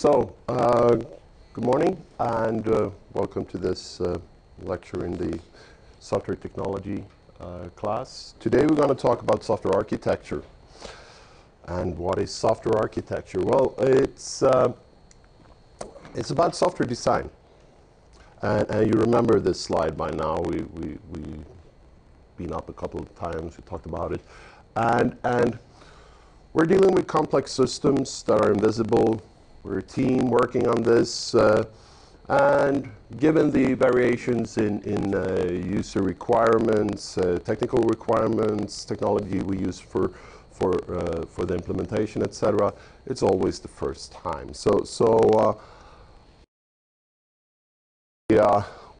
So, good morning and welcome to this lecture in the software technology class. Today we're going to talk about software architecture. And what is software architecture? Well, it's about software design. And you remember this slide by now. We've been up a couple of times, we talked about it. And we're dealing with complex systems that are invisible. We're a team working on this, and given the variations in user requirements, technical requirements, technology we use for the implementation, etc., it's always the first time. So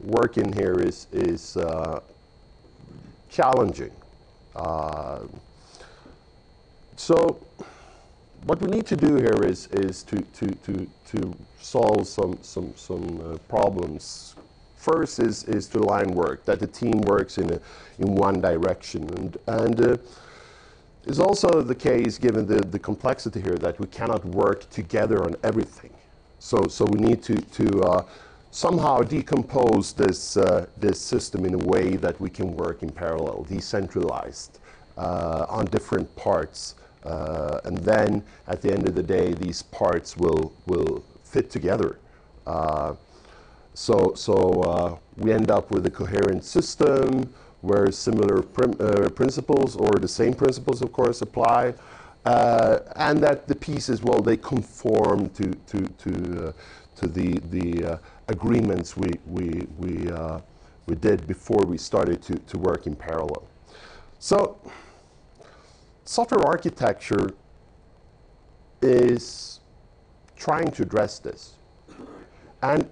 work in here is challenging. So what we need to do here is to solve some problems. First is to align work, that the team works in one direction, and it's also the case given the complexity here that we cannot work together on everything. So we need to somehow decompose this system in a way that we can work in parallel, decentralized, on different parts. And then, at the end of the day, these parts will fit together. So we end up with a coherent system where similar principles, or the same principles, of course, apply, and that the pieces, well, they conform to the agreements we did before we started to work in parallel. So, software architecture is trying to address this. And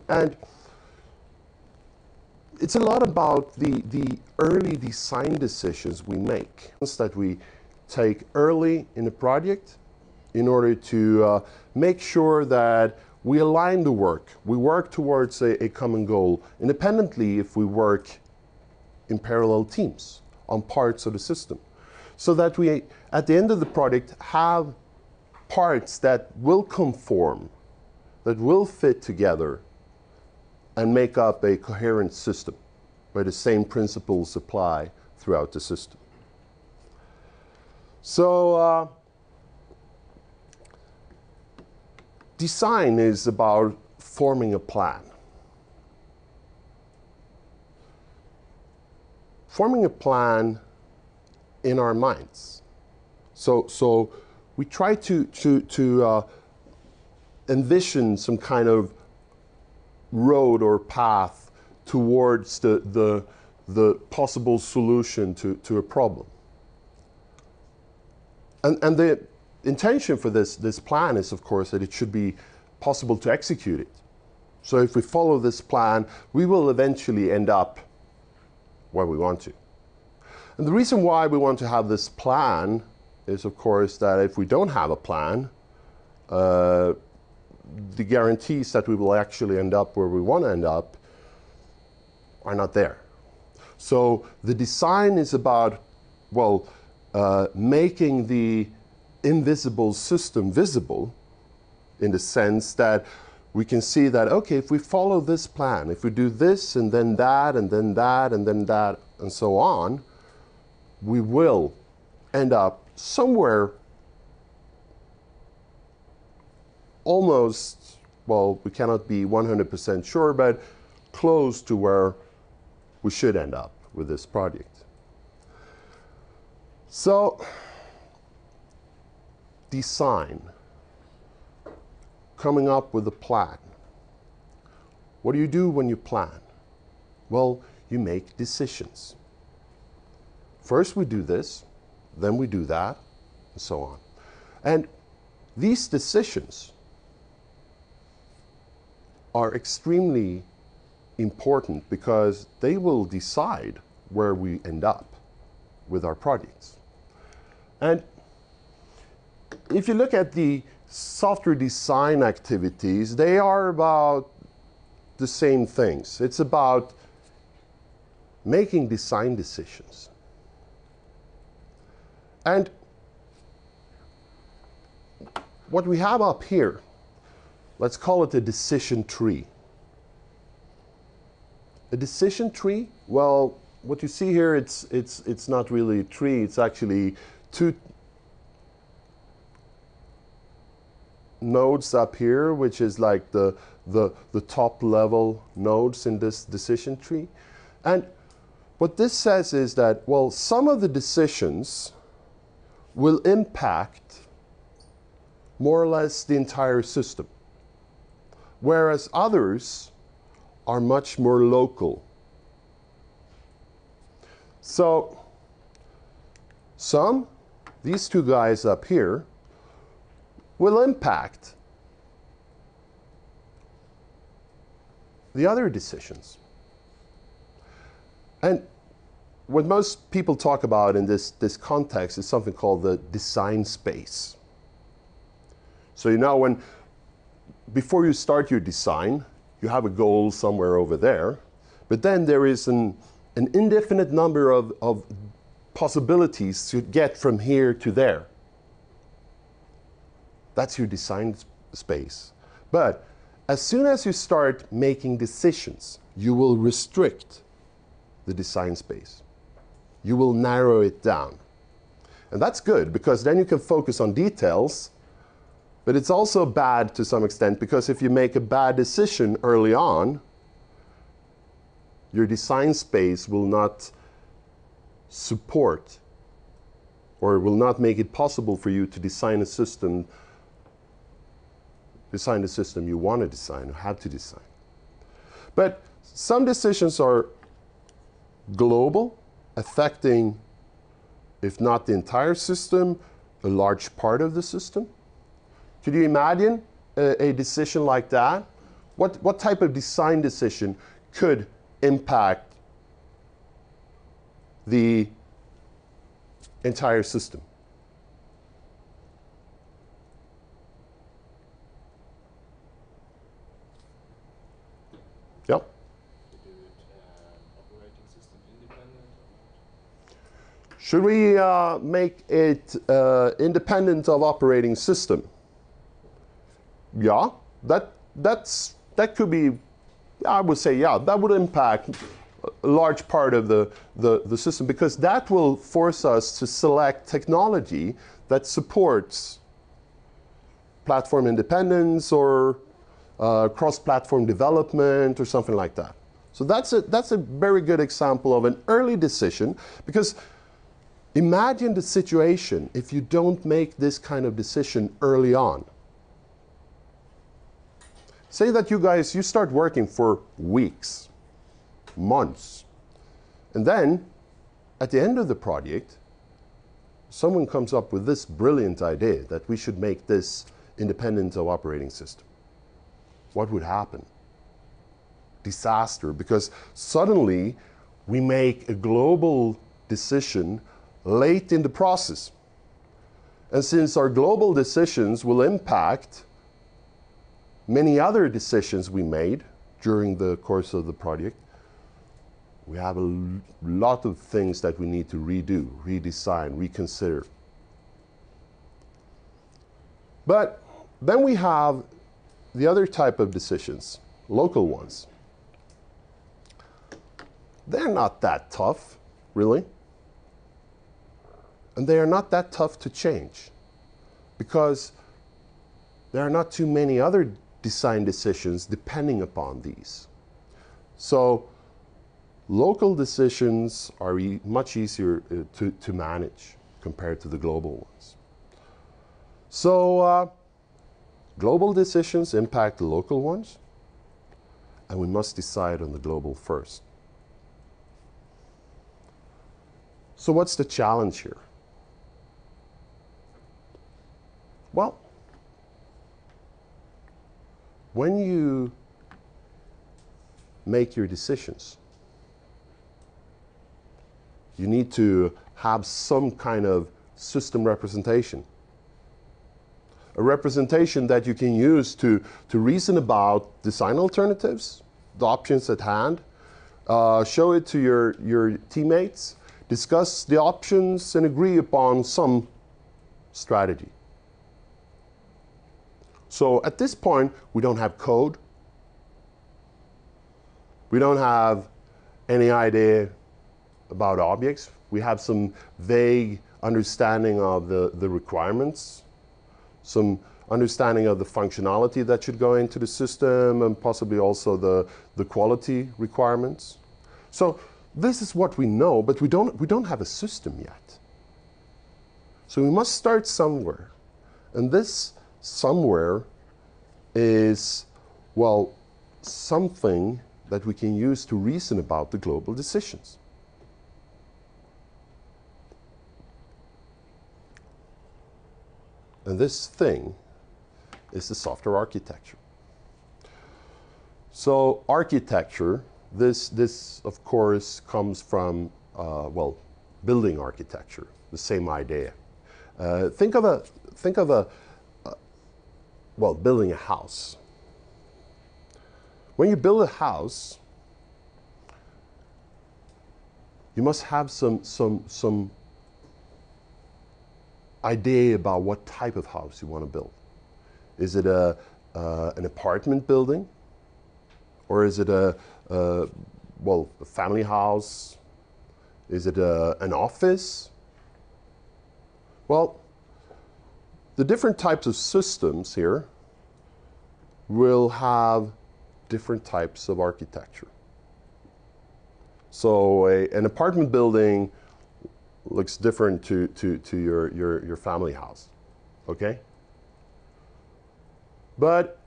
it's a lot about the early design decisions we make, that we take early in a project in order to make sure that we align the work. We work towards a common goal independently if we work in parallel teams on parts of the system, so that we, at the end of the project, have parts that will conform, that will fit together, and make up a coherent system where the same principles apply throughout the system. So, design is about forming a plan. Forming a plan in our minds. So we try to envision some kind of road or path towards the possible solution to a problem. And the intention for this plan is, of course, that it should be possible to execute it. So if we follow this plan, we will eventually end up where we want to. And the reason why we want to have this plan is, of course, that if we don't have a plan, the guarantees that we will actually end up where we want to end up are not there. So the design is about, well, making the invisible system visible in the sense that we can see that, okay, if we follow this plan, if we do this and then that and then that and then that and so on, we will end up somewhere almost, well, we cannot be 100% sure, but close to where we should end up with this project. So, design, coming up with a plan. What do you do when you plan? Well, you make decisions. First we do this, then we do that, and so on. And these decisions are extremely important because they will decide where we end up with our projects. And if you look at the software design activities, they are about the same things. It's about making design decisions. And what we have up here Let's call it a decision tree. A decision tree, well, what you see here, it's not really a tree, it's actually two nodes up here, which is like the top level nodes in this decision tree. And what this says is that, well, some of the decisions will impact more or less the entire system, whereas others are much more local. So some, these two guys up here, will impact the other decisions. And what most people talk about in this context is something called the design space. So you know, when before you start your design, you have a goal somewhere over there, but then there is an indefinite number of possibilities to get from here to there. That's your design space. But as soon as you start making decisions, you will restrict the design space. You will narrow it down. And that's good, because then you can focus on details. But it's also bad to some extent, because if you make a bad decision early on, your design space will not support or will not make it possible for you to design the system you want to design or have to design. But some decisions are global, affecting, if not the entire system, a large part of the system. Could you imagine a decision like that? What type of design decision could impact the entire system? Yep. Should we make it independent of operating system? Yeah, that could be, I would say, yeah, that would impact a large part of the system, because that will force us to select technology that supports platform independence or cross-platform development or something like that. So that's a very good example of an early decision, because imagine the situation if you don't make this kind of decision early on. Say that you start working for weeks, months, and then at the end of the project, someone comes up with this brilliant idea that we should make this independent of operating system. What would happen? Disaster, because suddenly we make a global decision late in the process. And since our global decisions will impact many other decisions we made during the course of the project, we have a lot of things that we need to redo, redesign, reconsider. But then we have the other type of decisions, local ones. They're not that tough, really. And they are not that tough to change, because there are not too many other design decisions depending upon these. So local decisions are much easier to manage compared to the global ones. So global decisions impact the local ones, and we must decide on the global first. So what's the challenge here? Well, when you make your decisions, you need to have some kind of system representation. A representation that you can use to reason about design alternatives, the options at hand, show it to your teammates, discuss the options, and agree upon some strategy. So at this point, we don't have code. We don't have any idea about objects. We have some vague understanding of the requirements, some understanding of the functionality that should go into the system, and possibly also the quality requirements. So this is what we know, but we don't have a system yet. So we must start somewhere. And this somewhere is, well, something that we can use to reason about the global decisions. And this thing is the software architecture. So architecture, this of course comes from, well, building architecture, the same idea. Think of building a house. When you build a house, you must have some idea about what type of house you want to build. Is it an apartment building, or is it a family house? Is it an office? Well, the different types of systems here will have different types of architecture. So an apartment building looks different to your family house, okay? But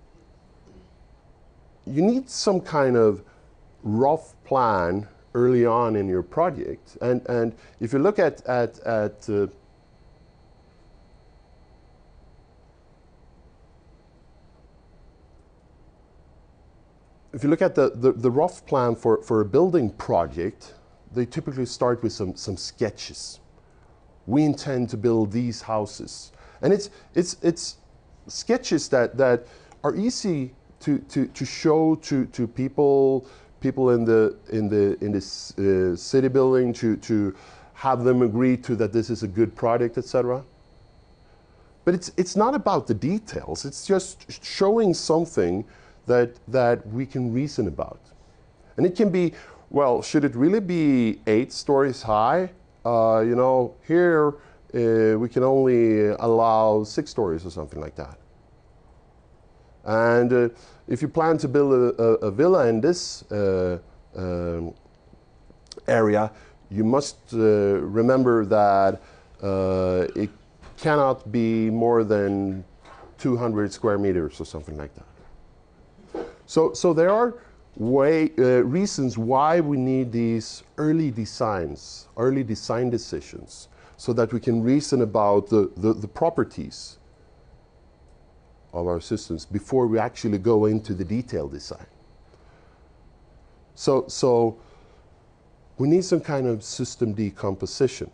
you need some kind of rough plan early on in your project. And if you look at if you look at the rough plan for a building project, they typically start with some sketches. We intend to build these houses. And it's sketches that are easy to show to people in the city building, to have them agree to that this is a good project, etc. But it's not about the details. It's just showing something that we can reason about. And it can be, well, should it really be 8 stories high? You know, here we can only allow 6 stories or something like that. And if you plan to build a villa in this area, you must remember that it cannot be more than 200 square meters or something like that. So there are reasons why we need these early design decisions, so that we can reason about the properties of our systems before we actually go into the detailed design. So we need some kind of system decomposition.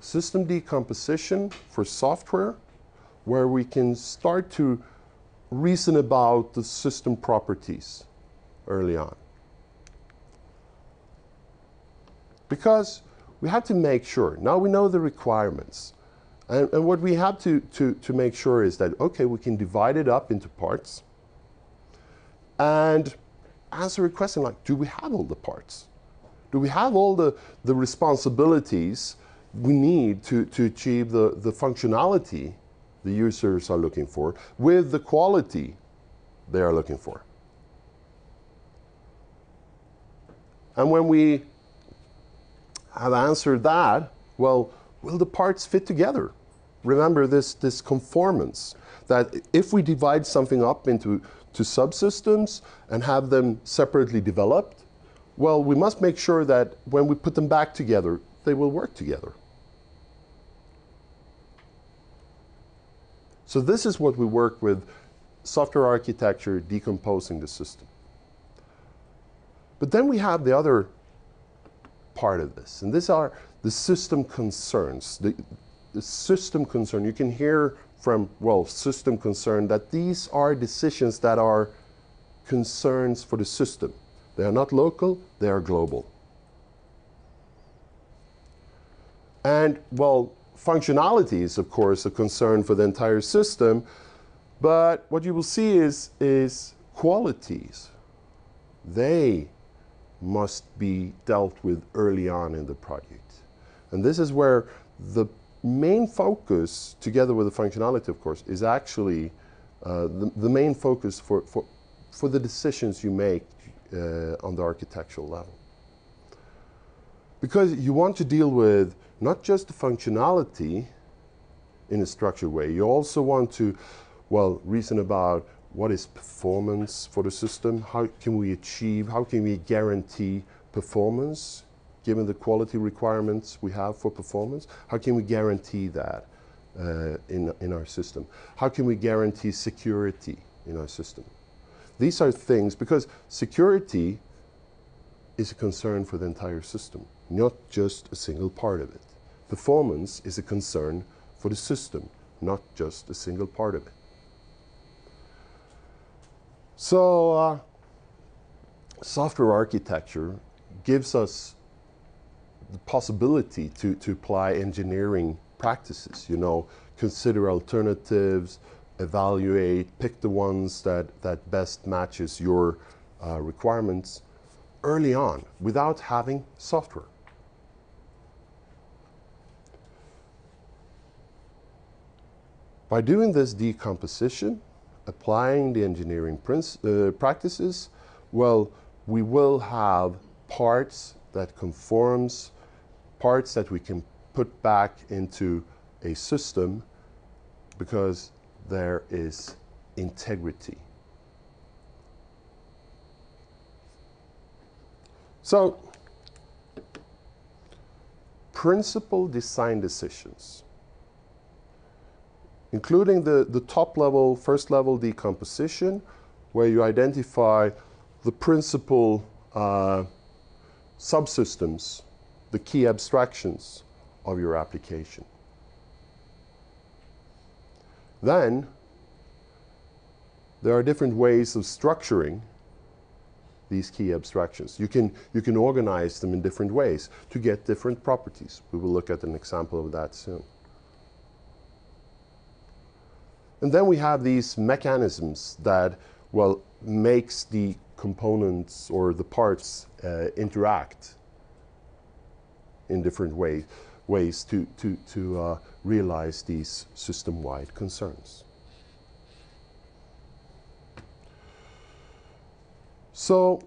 System decomposition for software, where we can start to reason about the system properties early on. Because we have to make sure, now we know the requirements, and what we have to make sure is that, okay, we can divide it up into parts and answer a question like, do we have all the parts? Do we have all the responsibilities we need to achieve the functionality the users are looking for, with the quality they are looking for? And when we have answered that, well, will the parts fit together? Remember this conformance, that if we divide something up into subsystems and have them separately developed, well, we must make sure that when we put them back together, they will work together. So this is what we work with, software architecture decomposing the system. But then we have the other part of this, and these are the system concerns. The system concern, you can hear from, well, system concern, that these are decisions that are concerns for the system. They are not local, they are global. And, well, functionality is, of course, a concern for the entire system, but what you will see is qualities. They must be dealt with early on in the project. And this is where the main focus, together with the functionality, of course, is actually the main focus for the decisions you make on the architectural level. Because you want to deal with not just the functionality in a structured way, you also want to, well, reason about what is performance for the system, how can we achieve, how can we guarantee performance, given the quality requirements we have for performance, how can we guarantee that in our system? How can we guarantee security in our system? These are things, because security is a concern for the entire system, not just a single part of it. Performance is a concern for the system, not just a single part of it. So software architecture gives us the possibility to apply engineering practices, you know, consider alternatives, evaluate, pick the ones that best matches your requirements early on without having software. By doing this decomposition, applying the engineering practices, well, we will have parts that conforms, parts that we can put back into a system because there is integrity. So, principal design decisions, including the top level, first level decomposition, where you identify the principal subsystems, the key abstractions of your application. Then, there are different ways of structuring these key abstractions. You can organize them in different ways to get different properties. We will look at an example of that soon. And then we have these mechanisms that, well, makes the components or the parts interact in different ways to realize these system-wide concerns. So,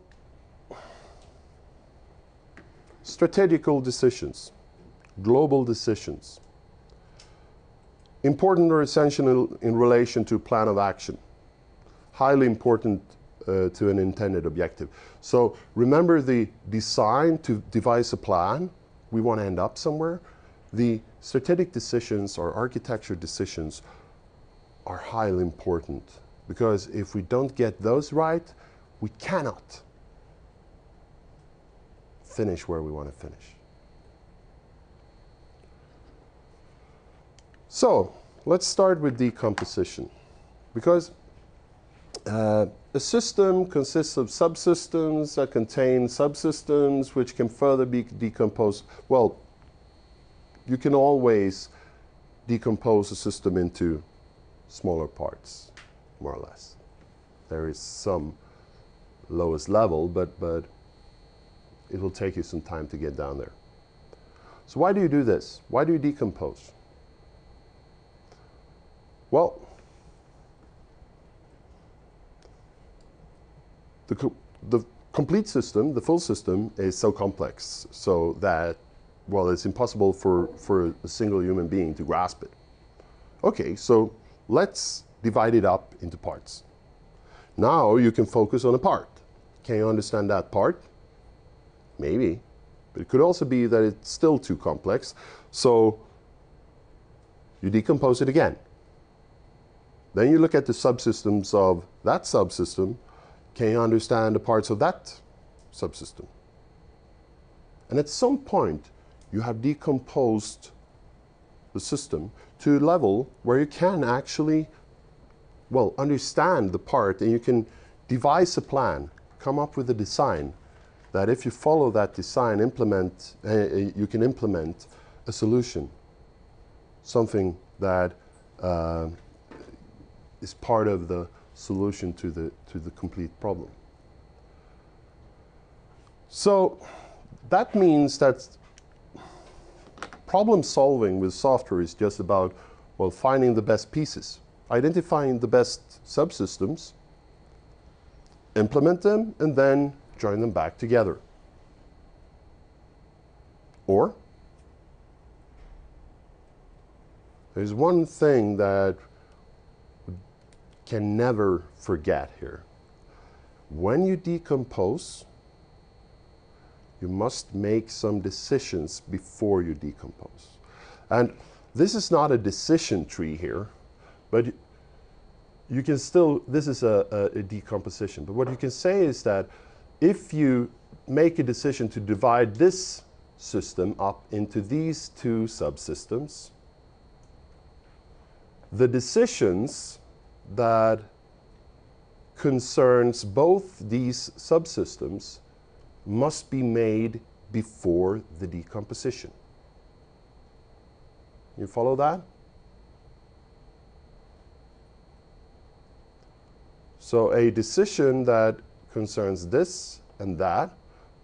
strategical decisions, global decisions, important or essential in relation to plan of action, highly important to an intended objective. So remember the design to devise a plan, we want to end up somewhere. The strategic decisions or architecture decisions are highly important because if we don't get those right, we cannot finish where we want to finish. So let's start with decomposition, because a system consists of subsystems that contain subsystems which can further be decomposed. Well, you can always decompose a system into smaller parts, more or less. There is some lowest level, but it will take you some time to get down there. So why do you do this? Why do you decompose? Well, the complete system, the full system, is so complex so that, well, it's impossible for a single human being to grasp it. Okay, so let's divide it up into parts. Now you can focus on a part. Can you understand that part? Maybe. But it could also be that it's still too complex, so you decompose it again. Then you look at the subsystems of that subsystem. Can you understand the parts of that subsystem? And at some point, you have decomposed the system to a level where you can actually, well, understand the part and you can devise a plan, come up with a design that if you follow that design, you can implement a solution something that is part of the solution to the complete problem. So that means that problem solving with software is just about, well, finding the best pieces, identifying the best subsystems, implement them, and then join them back together. Or there's one thing that we can never forget here. When you decompose, you must make some decisions before you decompose. And this is not a decision tree here, but you can still, this is a decomposition. But what you can say is that if you make a decision to divide this system up into these two subsystems, the decisions that concerns both these subsystems must be made before the decomposition. You follow that? So a decision that concerns this and that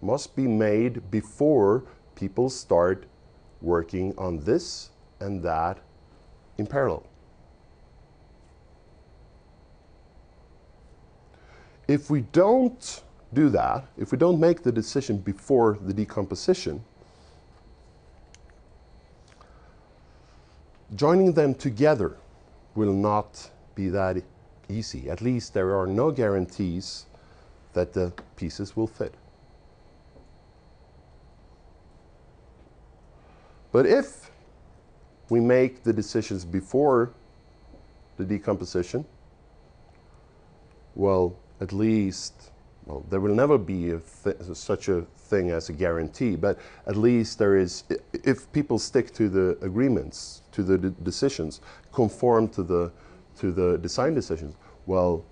must be made before people start working on this and that in parallel. If we don't do that, if we don't make the decision before the decomposition, joining them together will not be that easy. At least there are no guarantees that the pieces will fit. But if we make the decisions before the decomposition, well, at least, well, there will never be such a thing as a guarantee, but at least there is, if people stick to the agreements, to the decisions, conform to the design decisions, well,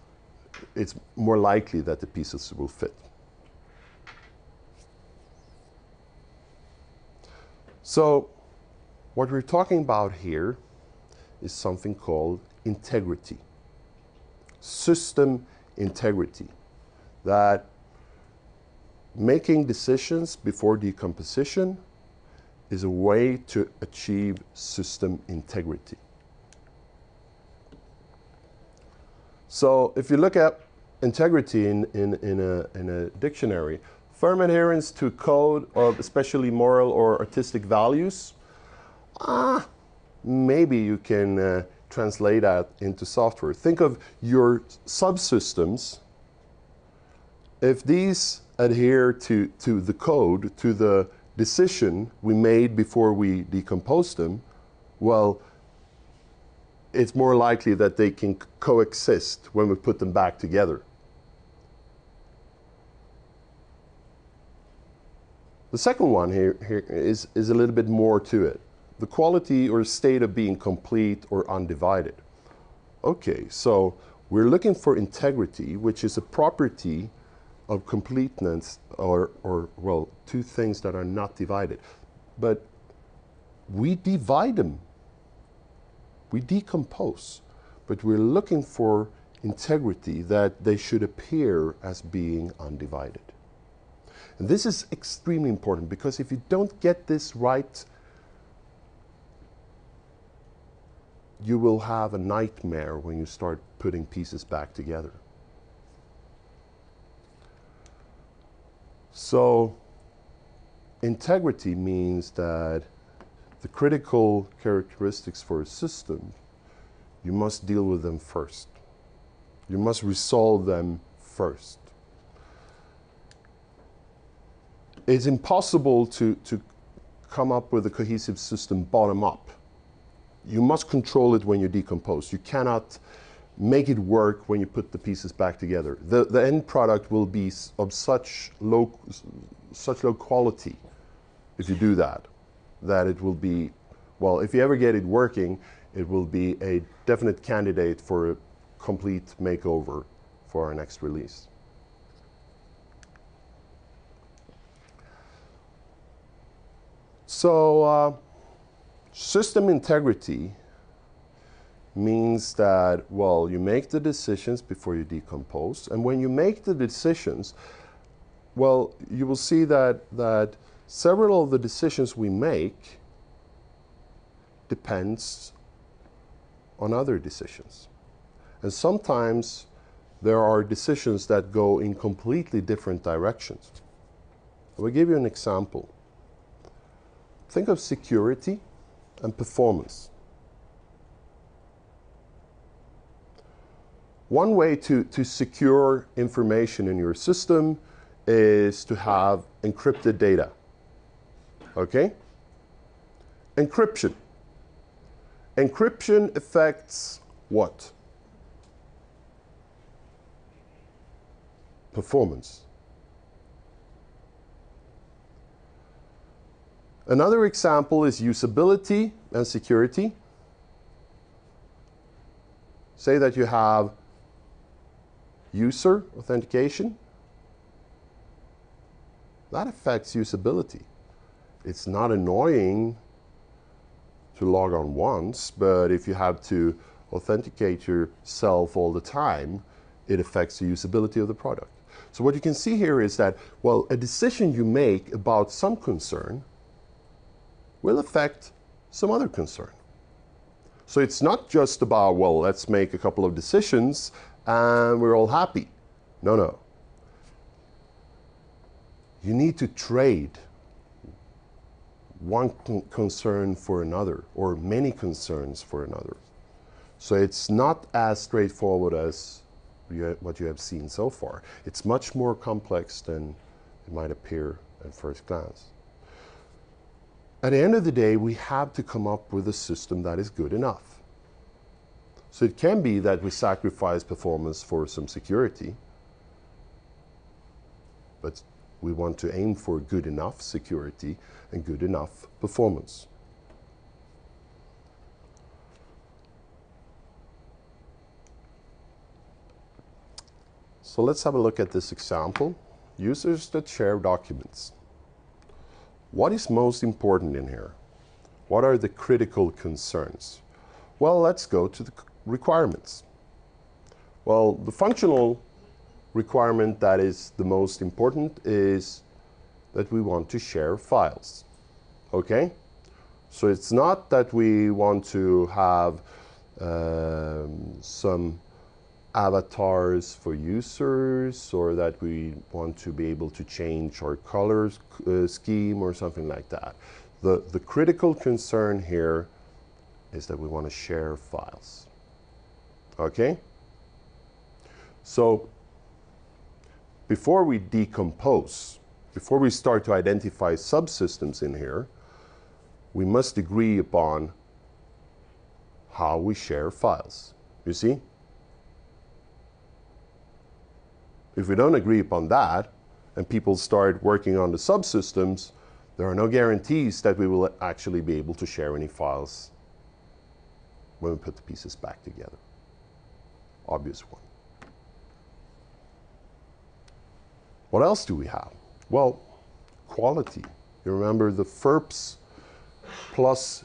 it's more likely that the pieces will fit. So what we're talking about here is something called integrity, system integrity. That making decisions before decomposition is a way to achieve system integrity. So if you look at integrity in a dictionary, firm adherence to code of especially moral or artistic values, maybe you can translate that into software. Think of your subsystems. If these adhere to the code, to the decision we made before we decomposed them, well, it's more likely that they can coexist when we put them back together. The second one here is a little bit more to it. The quality or state of being complete or undivided. Okay, so we're looking for integrity, which is a property of completeness, or well, two things that are not divided. But we divide them. We decompose. But we're looking for integrity, that they should appear as being undivided. And this is extremely important, because if you don't get this right, you will have a nightmare when you start putting pieces back together. So integrity means that the critical characteristics for a system, you must deal with them first. You must resolve them first. It's impossible to come up with a cohesive system bottom up. You must control it when you decompose. You cannot make it work when you put the pieces back together. The end product will be of such low quality if you do that, that it will be, well, if you ever get it working, it will be a definite candidate for a complete makeover for our next release. So System integrity means that, well, you make the decisions before you decompose. And when you make the decisions, well, you will see that several of the decisions we make depends on other decisions. And sometimes there are decisions that go in completely different directions. I will give you an example. Think of security and performance. One way to secure information in your system is to have encrypted data. Okay? Encryption. Encryption affects what? Performance. Another example is usability and security. Say that you have user authentication. That affects usability. It's not annoying to log on once, but if you have to authenticate yourself all the time, it affects the usability of the product. So what you can see here is that, well, a decision you make about some concern will affect some other concern. So it's not just about, well, let's make a couple of decisions and we're all happy. No, no. You need to trade one concern for another, or many concerns for another. So it's not as straightforward as what you have seen so far. It's much more complex than it might appear at first glance. At the end of the day, we have to come up with a system that is good enough. So it can be that we sacrifice performance for some security, but we want to aim for good enough security and good enough performance. So let's have a look at this example. Users that share documents. What is most important in here? What are the critical concerns? Well, let's go to the requirements. Well, the functional requirement that is the most important is that we want to share files. Okay? So it's not that we want to have some avatars for users, or that we want to be able to change our color scheme or something like that. The critical concern here is that we want to share files. Okay? So before we decompose, before we start to identify subsystems in here, we must agree upon how we share files. You see? If we don't agree upon that, and people start working on the subsystems, there are no guarantees that we will actually be able to share any files when we put the pieces back together. Obvious one. What else do we have? Well, quality. You remember the FERPs plus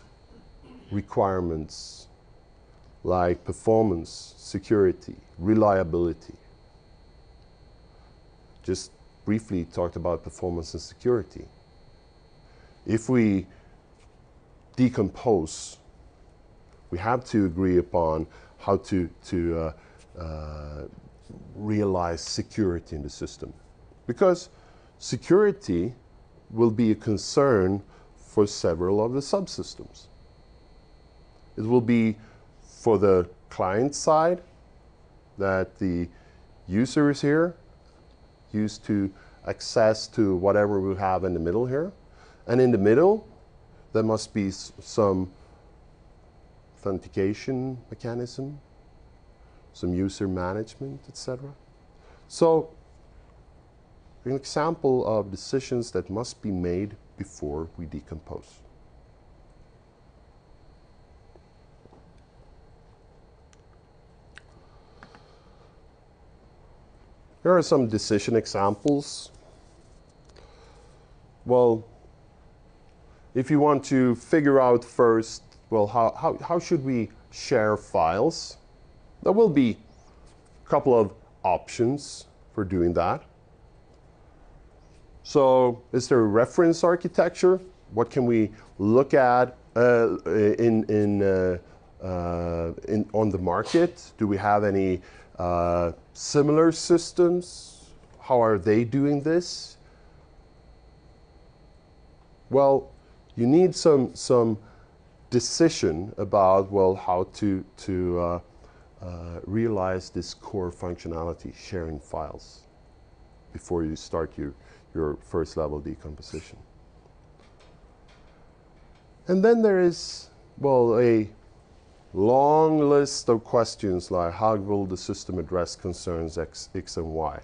requirements like performance, security, reliability. Just briefly talked about performance and security. If we decompose, we have to agree upon how to realize security in the system. Because security will be a concern for several of the subsystems. It will be for the client side, that the user is here, used to access to whatever we have in the middle here. And in the middle, there must be some authentication mechanism, some user management, etc. So, an example of decisions that must be made before we decompose. Here are some decision examples. Well, if you want to figure out first, well, how should we share files, there will be a couple of options for doing that. So is there a reference architecture? What can we look at on the market? Do we have any similar systems? How are they doing this? Well, you need some decision about, well, how to realize this core functionality, sharing files, before you start your first level decomposition. And then there is, well, a long list of questions like how will the system address concerns X and Y,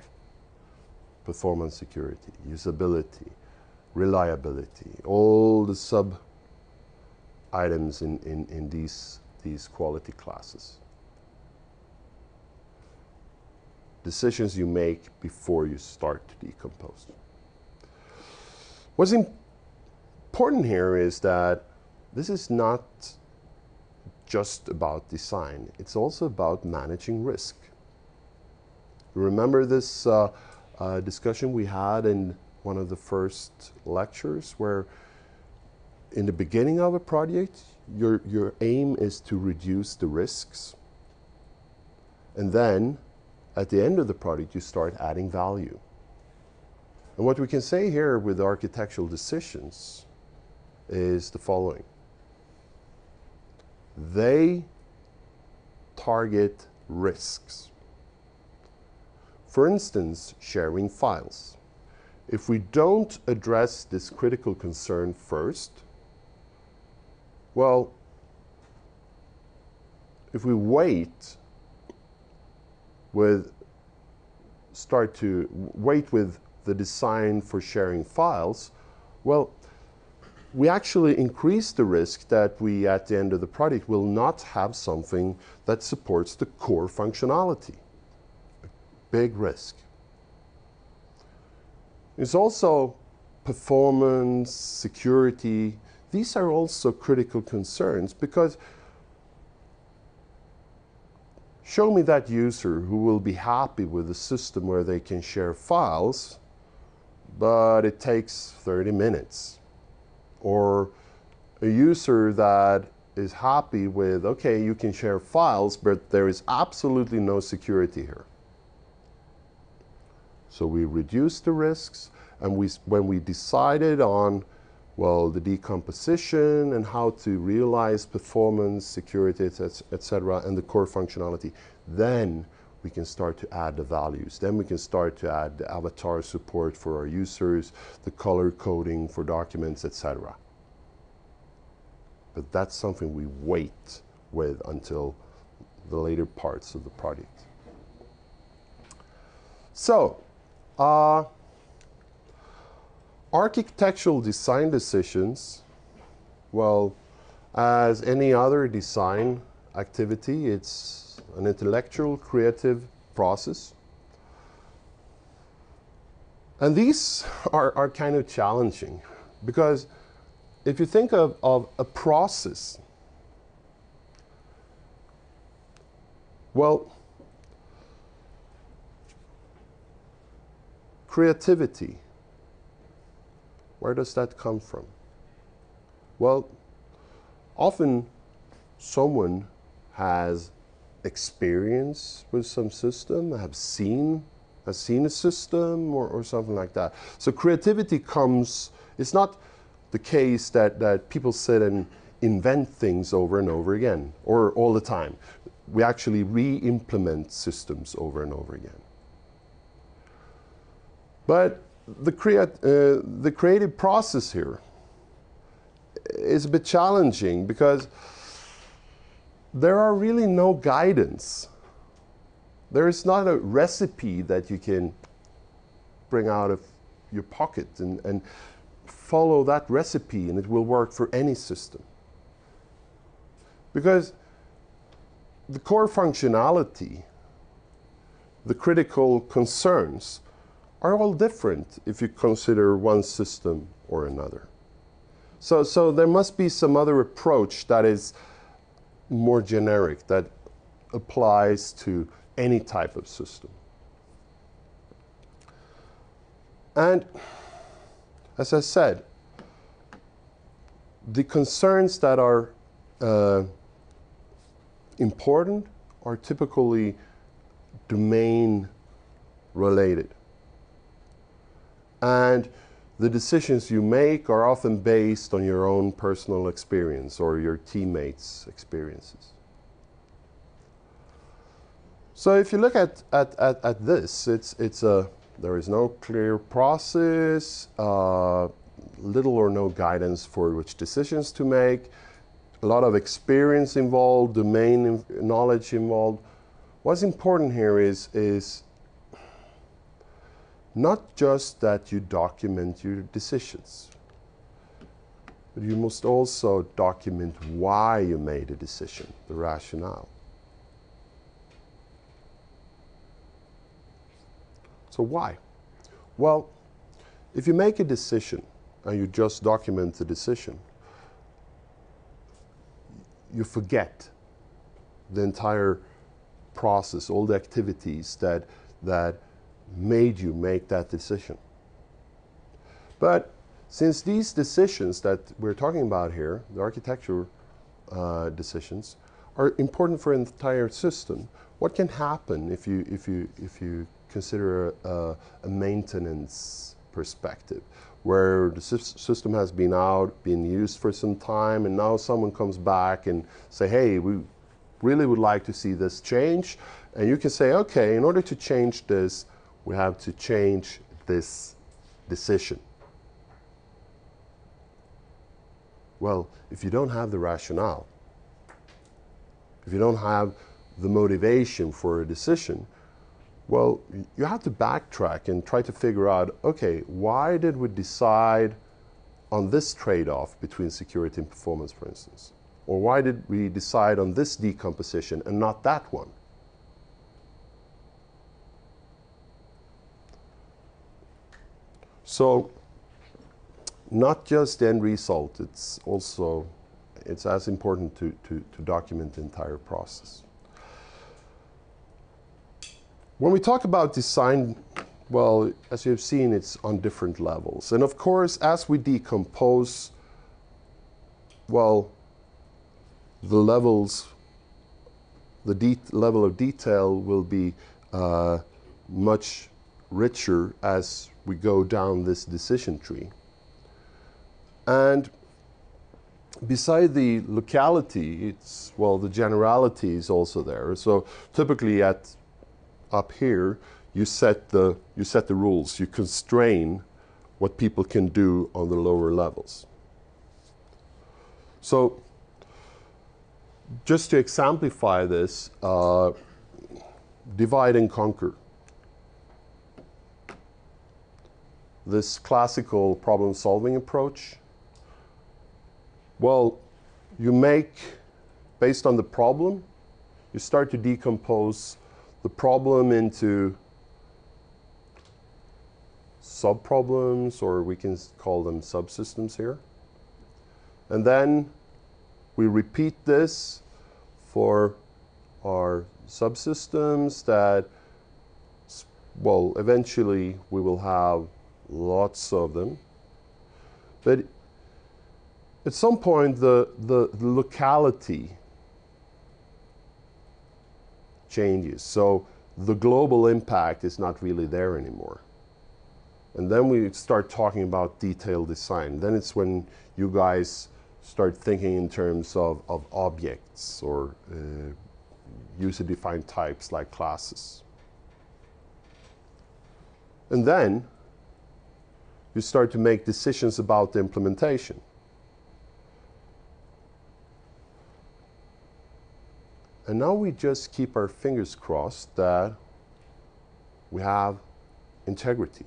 performance, security, usability, reliability, all the sub items in these quality classes. Decisions you make before you start to decompose. What's important here is that this is not just about design. It's also about managing risk. Remember this discussion we had in one of the first lectures, where in the beginning of a project, your aim is to reduce the risks. And then at the end of the project, you start adding value. And what we can say here with architectural decisions is the following. They target risks. For instance, sharing files. If we don't address this critical concern first, well, if we wait with the design for sharing files, well, we actually increase the risk that we, at the end of the project, will not have something that supports the core functionality. A big risk. It's also performance, security. These are also critical concerns, because show me that user who will be happy with a system where they can share files, but it takes 30 minutes. Or a user that is happy with, okay, you can share files, but there is absolutely no security here. So we reduce the risks, and when we decided on, well, the decomposition and how to realize performance, security, etc., and the core functionality, then we can start to add the values. Then we can start to add the avatar support for our users, the color coding for documents, etc. But that's something we wait with until the later parts of the project. So, architectural design decisions, well, as any other design activity, it's an intellectual, creative process. And these are kind of challenging, because if you think of a process, well, creativity, where does that come from? Well, often someone has experience with some system, has seen a system or something like that. So creativity comes, it's not the case that people sit and invent things over and over again, or all the time. We actually re-implement systems over and over again. But the creative process here is a bit challenging, because there are really no guidance. There is not a recipe that you can bring out of your pocket and follow that recipe and it will work for any system. Because the core functionality, the critical concerns, are all different if you consider one system or another. So there must be some other approach that is more generic, that applies to any type of system. And as I said, the concerns that are important are typically domain related. And the decisions you make are often based on your own personal experience or your teammates' experiences. So if you look at this, there is no clear process, little or no guidance for which decisions to make, a lot of experience involved, domain knowledge involved. What's important here is not just that you document your decisions, but you must also document why you made a decision, the rationale. So why? Well, if you make a decision and you just document the decision, you forget the entire process, all the activities that made you make that decision. But since these decisions that we're talking about here, the architecture decisions, are important for an entire system, what can happen if you consider a maintenance perspective, where the system has been out, been used for some time, and now someone comes back and say, hey, we really would like to see this change. And you can say, okay, in order to change this, we have to change this decision. Well, if you don't have the rationale, if you don't have the motivation for a decision, well, you have to backtrack and try to figure out, okay, why did we decide on this trade-off between security and performance, for instance? Or why did we decide on this decomposition and not that one? So, not just the end result, it's as important to document the entire process. When we talk about design, well, as you've seen, it's on different levels. And of course, as we decompose, well, the level of detail will be much richer as we go down this decision tree. And beside the locality, it's, well, the generality is also there. So typically up here, you set the rules, you constrain what people can do on the lower levels. So just to exemplify this, divide and conquer. This classical problem-solving approach, well, you make, based on the problem, you start to decompose the problem into subproblems, or we can call them subsystems here. And then we repeat this for our subsystems that, well, eventually we will have lots of them. But at some point, the locality changes. So the global impact is not really there anymore. And then we start talking about detailed design. Then it's when you guys start thinking in terms of objects or user-defined types like classes. And then you start to make decisions about the implementation. And now we just keep our fingers crossed that we have integrity,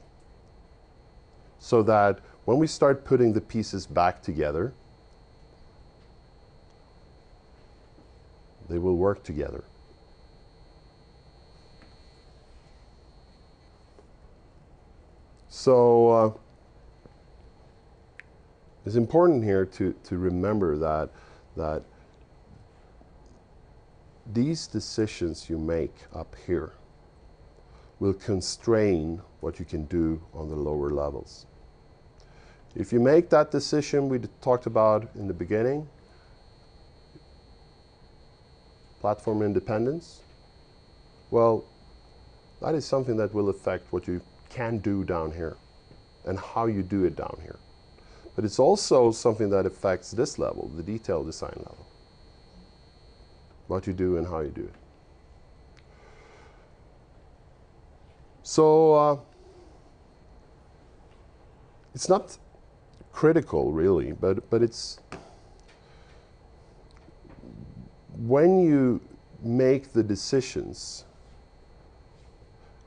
so that when we start putting the pieces back together, they will work together. So It's important here to remember that these decisions you make up here will constrain what you can do on the lower levels. If you make that decision we talked about in the beginning, platform independence, well, that is something that will affect what you can do down here and how you do it down here. But it's also something that affects this level, the detail design level, what you do and how you do it. So it's not critical really, but it's when you make the decisions,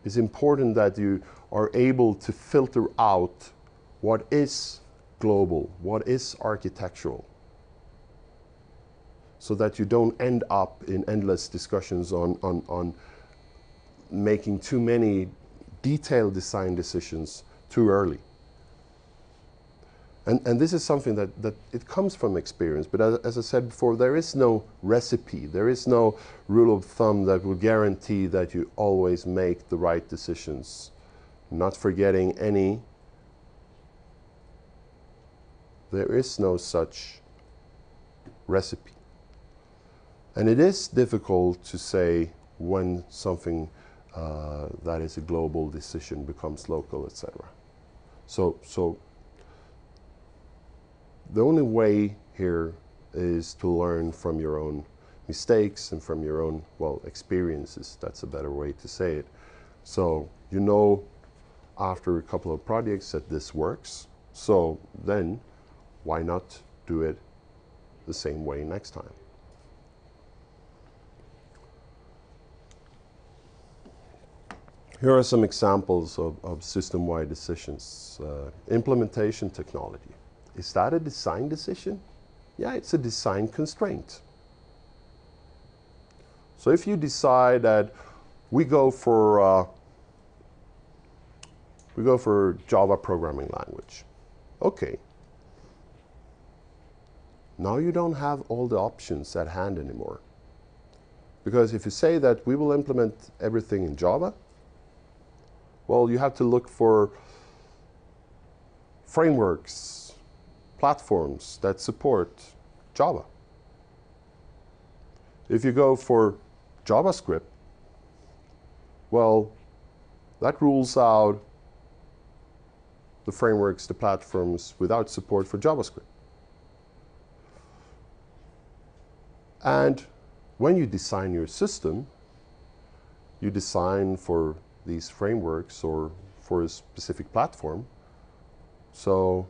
it's important that you are able to filter out what is global, what is architectural, so that you don't end up in endless discussions on making too many detailed design decisions too early. And this is something that it comes from experience, but as I said before, there is no recipe, there is no rule of thumb that will guarantee that you always make the right decisions, not forgetting any. There is no such recipe. And it is difficult to say when something that is a global decision becomes local, etc. So the only way here is to learn from your own mistakes and from your own, well, experiences. That's a better way to say it. So you know after a couple of projects that this works, so then why not do it the same way next time? Here are some examples of system-wide decisions. Implementation technology. Is that a design decision? Yeah, it's a design constraint. So if you decide that we go for Java programming language, okay. Now you don't have all the options at hand anymore. Because if you say that we will implement everything in Java, well, you have to look for frameworks, platforms that support Java. If you go for JavaScript, well, that rules out the frameworks, the platforms without support for JavaScript. And when you design your system, you design for these frameworks or for a specific platform. So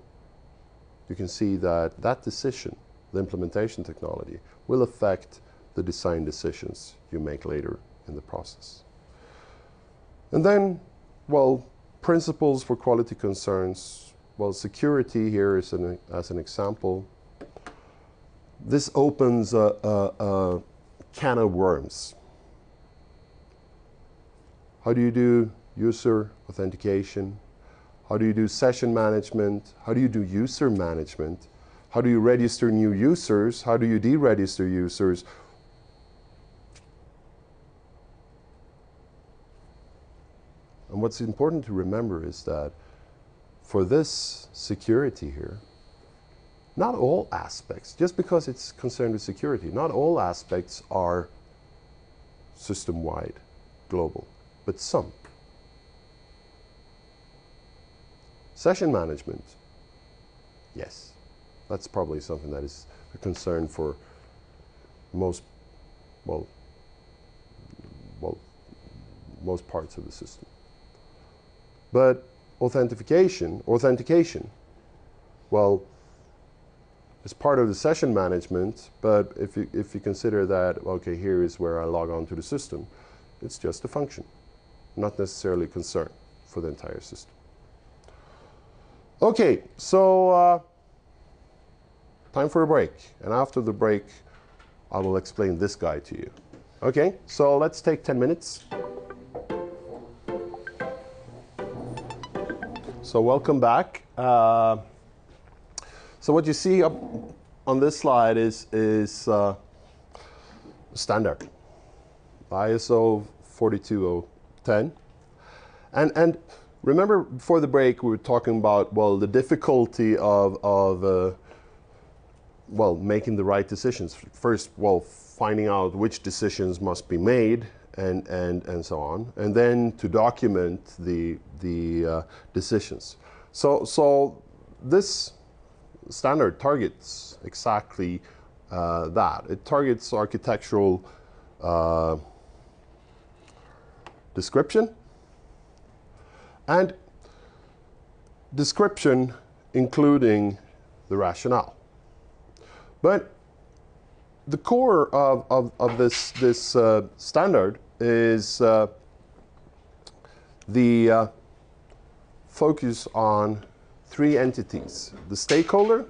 you can see that decision, the implementation technology, will affect the design decisions you make later in the process. And then, well, principles for quality concerns. Well, security here is as an example. This opens a can of worms. How do you do user authentication? How do you do session management? How do you do user management? How do you register new users? How do you deregister users? And what's important to remember is that for this security here, not all aspects, just because it's concerned with security, not all aspects are system-wide, global, but some. Session management, yes, that's probably something that is a concern for most, well, most parts of the system. But authentication, well, it's part of the session management, but if you consider that, okay, here is where I log on to the system, it's just a function, not necessarily a concern for the entire system. Okay, so time for a break, and after the break, I will explain this guy to you. Okay, so let's take 10 minutes. So welcome back. So what you see up on this slide is standard ISO 42010. And remember before the break we were talking about, well, the difficulty of making the right decisions. First, well, finding out which decisions must be made and so on, and then to document the decisions. So this standard targets exactly that. It targets architectural description, and description including the rationale. But the core of this standard is the focus on three entities: the stakeholder.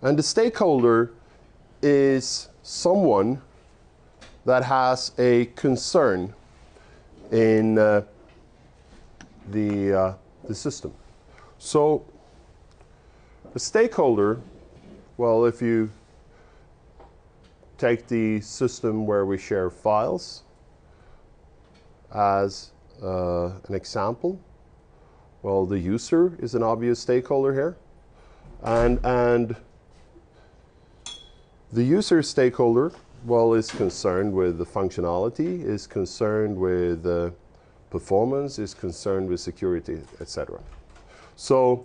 And the stakeholder is someone that has a concern in the system. So the stakeholder, well, if you take the system where we share files as an example, well, the user is an obvious stakeholder here, and the user stakeholder, well, is concerned with the functionality, is concerned with performance, is concerned with security, etc. So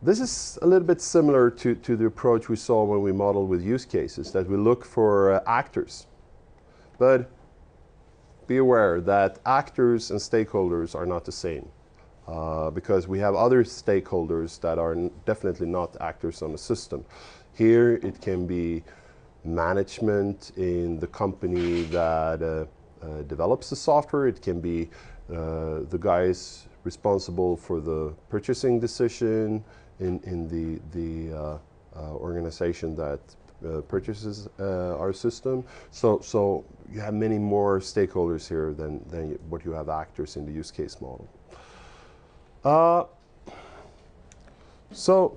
this is a little bit similar to the approach we saw when we modeled with use cases, that we look for actors. But be aware that actors and stakeholders are not the same, because we have other stakeholders that are definitely not actors on the system. Here it can be management in the company that develops the software. It can be the guys responsible for the purchasing decision in the organization that purchases our system. So you have many more stakeholders here than what you have actors in the use case model. So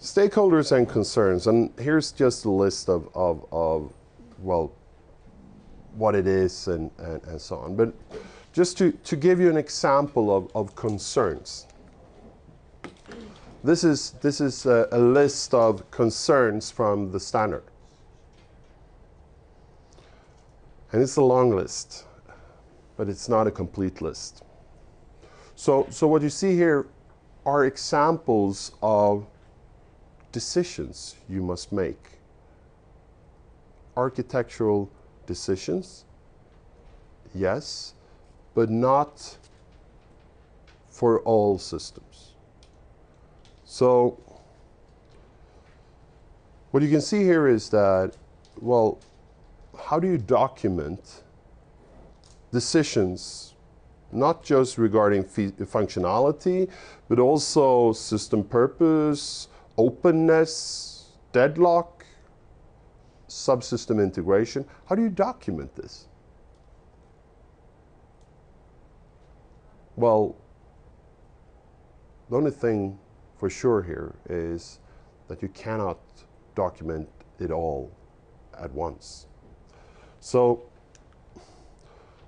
stakeholders and concerns, and here's just a list of well, what it is and so on. But just to give you an example of concerns. This is a list of concerns from the standard. And it's a long list, but it's not a complete list. So what you see here are examples of decisions you must make. Architectural decisions, yes, but not for all systems. So what you can see here is that, well, how do you document decisions, not just regarding functionality, but also system purpose, openness, deadlock, subsystem integration? How do you document this? Well, the only thing for sure here is that you cannot document it all at once. So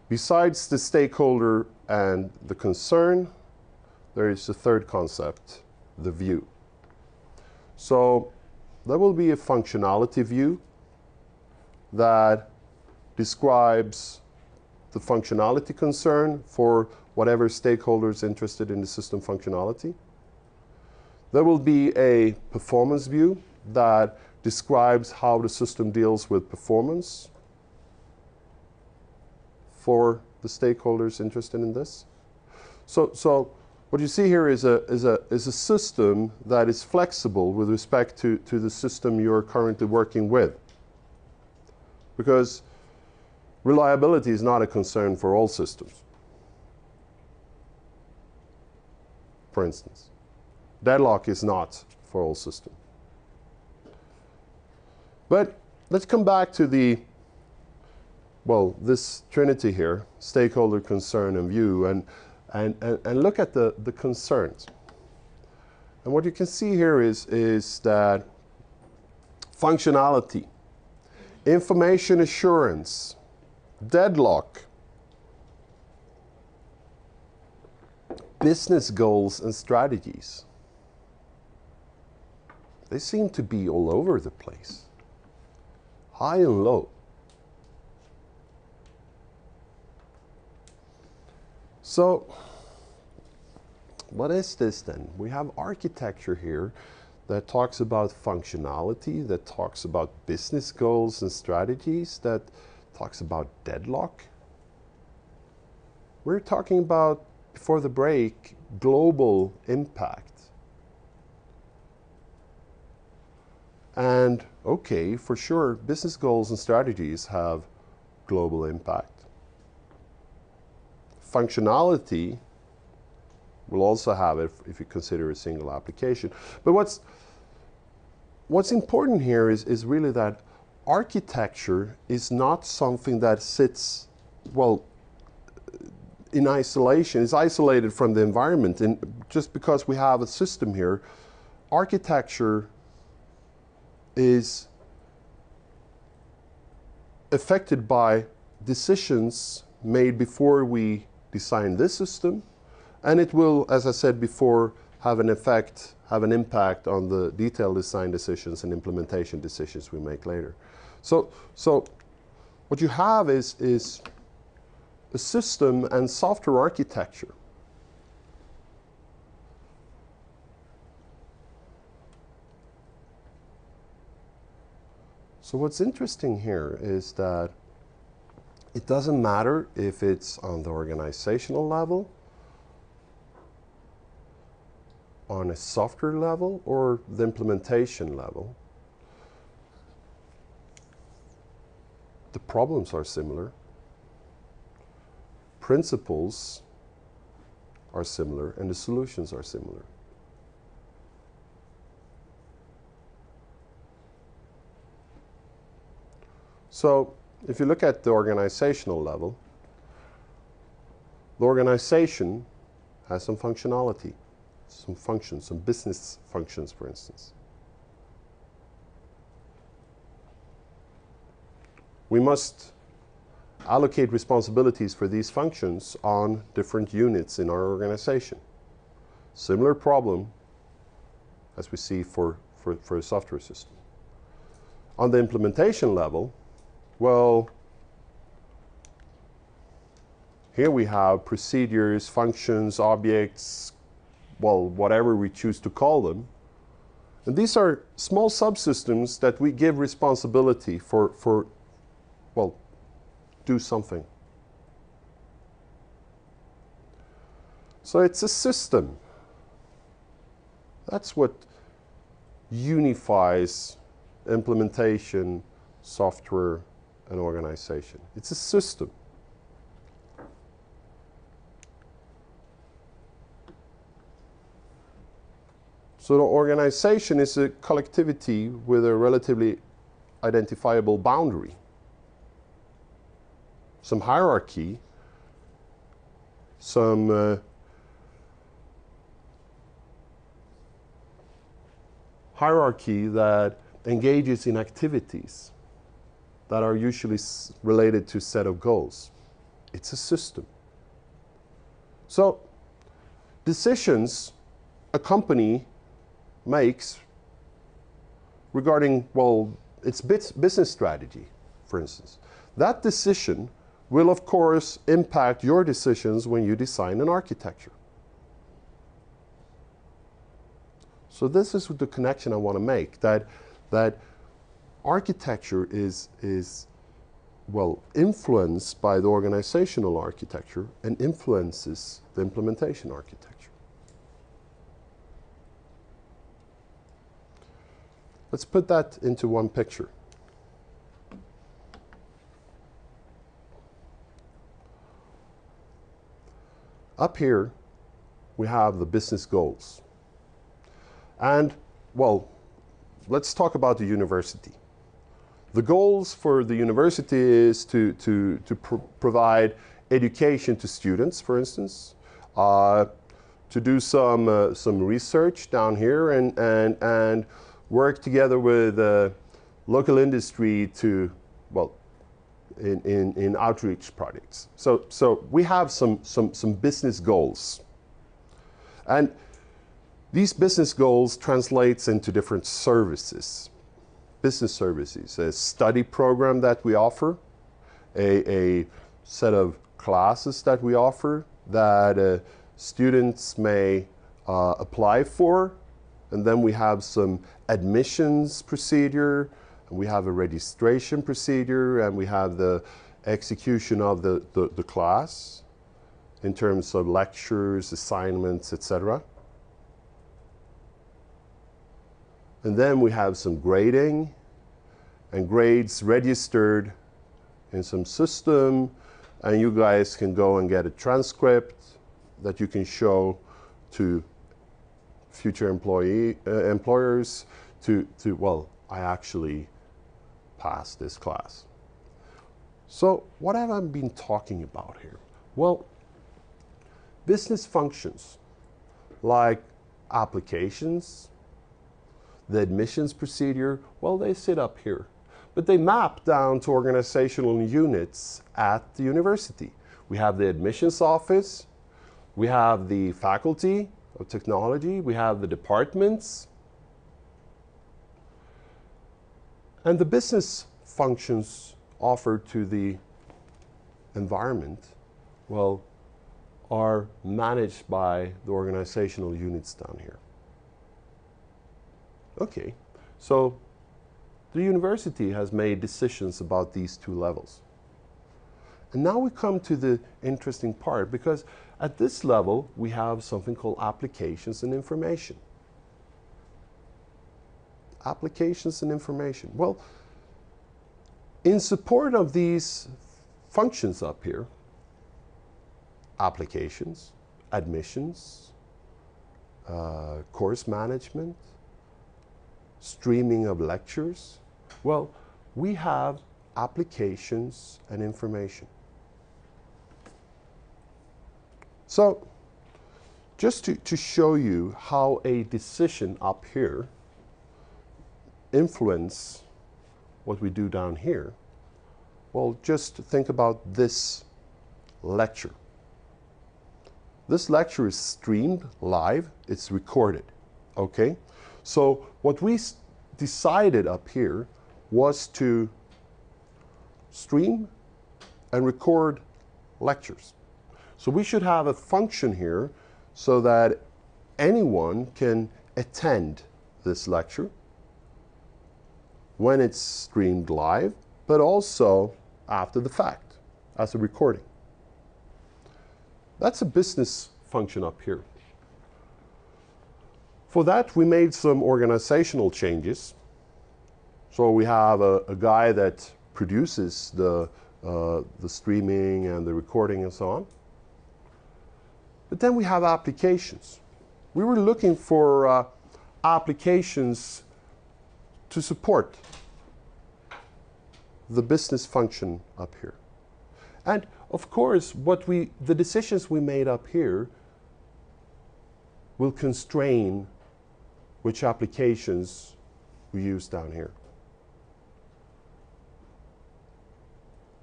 besides the stakeholder and the concern, there is the third concept, the view. So there will be a functionality view that describes the functionality concern for whatever stakeholder is interested in the system functionality. There will be a performance view that describes how the system deals with performance for the stakeholders interested in this. So what you see here is a system that is flexible with respect to the system you're currently working with. Because reliability is not a concern for all systems. For instance, deadlock is not for all systems. But let's come back to the, well, this trinity here, stakeholder, concern, and view, and and look at the concerns. And what you can see here is that functionality, information assurance, deadlock, business goals and strategies. They seem to be all over the place, high and low. So what is this then? We have architecture here that talks about functionality, that talks about business goals and strategies, that talks about deadlock. We're talking about, before the break, global impact. And okay, for sure, business goals and strategies have global impact. Functionality will also have it if you consider a single application. But what's important here is really that architecture is not something that sits, well, in isolation, is isolated from the environment. And just because we have a system here, architecture is affected by decisions made before we design this system, and it will, as I said before, have an impact on the detailed design decisions and implementation decisions we make later. So what you have is a system and software architecture. So what's interesting here is that it doesn't matter if it's on the organizational level, on a software level, or the implementation level. The problems are similar. Principles are similar, and the solutions are similar. So if you look at the organizational level, the organization has some functionality, some functions, some business functions, for instance. We must allocate responsibilities for these functions on different units in our organization. Similar problem as we see for a software system. On the implementation level, well, here we have procedures, functions, objects, well, whatever we choose to call them. And these are small subsystems that we give responsibility for well, do something. So it's a system. That's what unifies implementation, software, an organization. It's a system. So the organization is a collectivity with a relatively identifiable boundary, some hierarchy, some hierarchy that engages in activities that are usually related to a set of goals. It's a system. So decisions a company makes regarding, well, its business strategy, for instance, that decision will, of course, impact your decisions when you design an architecture. So this is the connection I want to make, that architecture is well, influenced by the organizational architecture and influences the implementation architecture. Let's put that into one picture. Up here, we have the business goals. And, well, let's talk about the university. The goals for the university is to provide education to students, for instance, to do some research down here and work together with local industry to, well, in outreach projects. So we have some business goals, and these business goals translates into different services, business services, a study program that we offer, a set of classes that we offer that students may apply for, and then we have some admissions procedure, and we have a registration procedure, and we have the execution of the class in terms of lectures, assignments, etc. And then we have some grading, and grades registered in some system, and you guys can go and get a transcript that you can show to future employers to, well, I actually passed this class. So what have I been talking about here? Well, business functions like applications, the admissions procedure, well, they sit up here, but they map down to organizational units at the university. We have the admissions office, we have the faculty of technology, we have the departments, and the business functions offered to the environment, well, are managed by the organizational units down here. Okay, so the university has made decisions about these two levels. And now we come to the interesting part, because at this level we have something called applications and information. Applications and information. Well, in support of these functions up here, applications, admissions, course management, streaming of lectures, well, we have applications and information. So just to show you how a decision up here influences what we do down here, well, just think about this lecture. This lecture is streamed live, it's recorded, okay? So what we decided up here was to stream and record lectures. So we should have a function here so that anyone can attend this lecture when it's streamed live, but also after the fact as a recording. That's a business function up here. For that, we made some organizational changes. So we have a guy that produces the streaming and the recording and so on. But then we have applications. We were looking for applications to support the business function up here. And of course, the decisions we made up here will constrain which applications we use down here.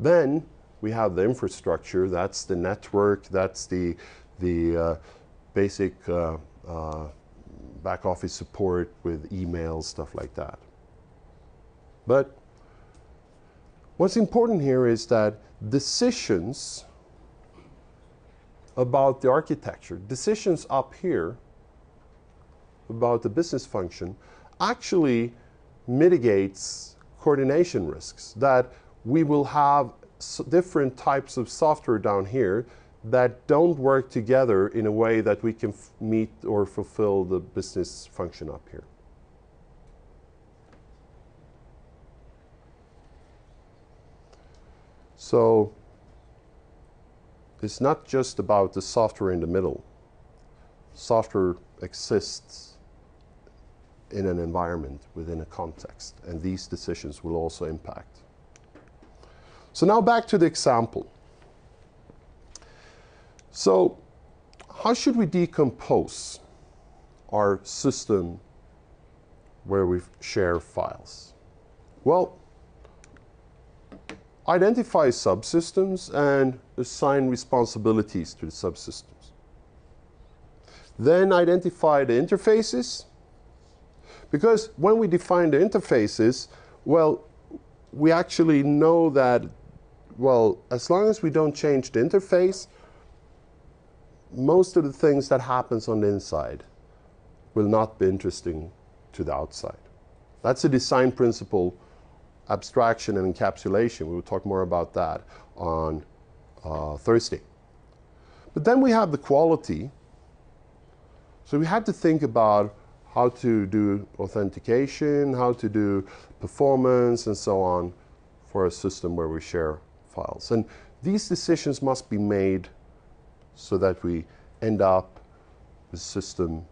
Then we have the infrastructure, that's the network, that's the basic back office support with email, stuff like that. But what's important here is that decisions about the architecture, decisions up here about the business function actually mitigates coordination risks, that we will have different types of software down here that don't work together in a way that we can meet or fulfill the business function up here. So it's not just about the software in the middle. Software exists in an environment within a context, and these decisions will also impact. So now back to the example. So How should we decompose our system where we share files? Well, identify subsystems and assign responsibilities to the subsystems. Then identify the interfaces, because when we define the interfaces, well, we actually know that, well, as long as we don't change the interface, most of the things that happens on the inside will not be interesting to the outside. That's a design principle, abstraction and encapsulation. We will talk more about that on Thursday. But then we have the quality. So we had to think about how to do authentication, how to do performance, and so on for a system where we share files. And these decisions must be made so that we end up with system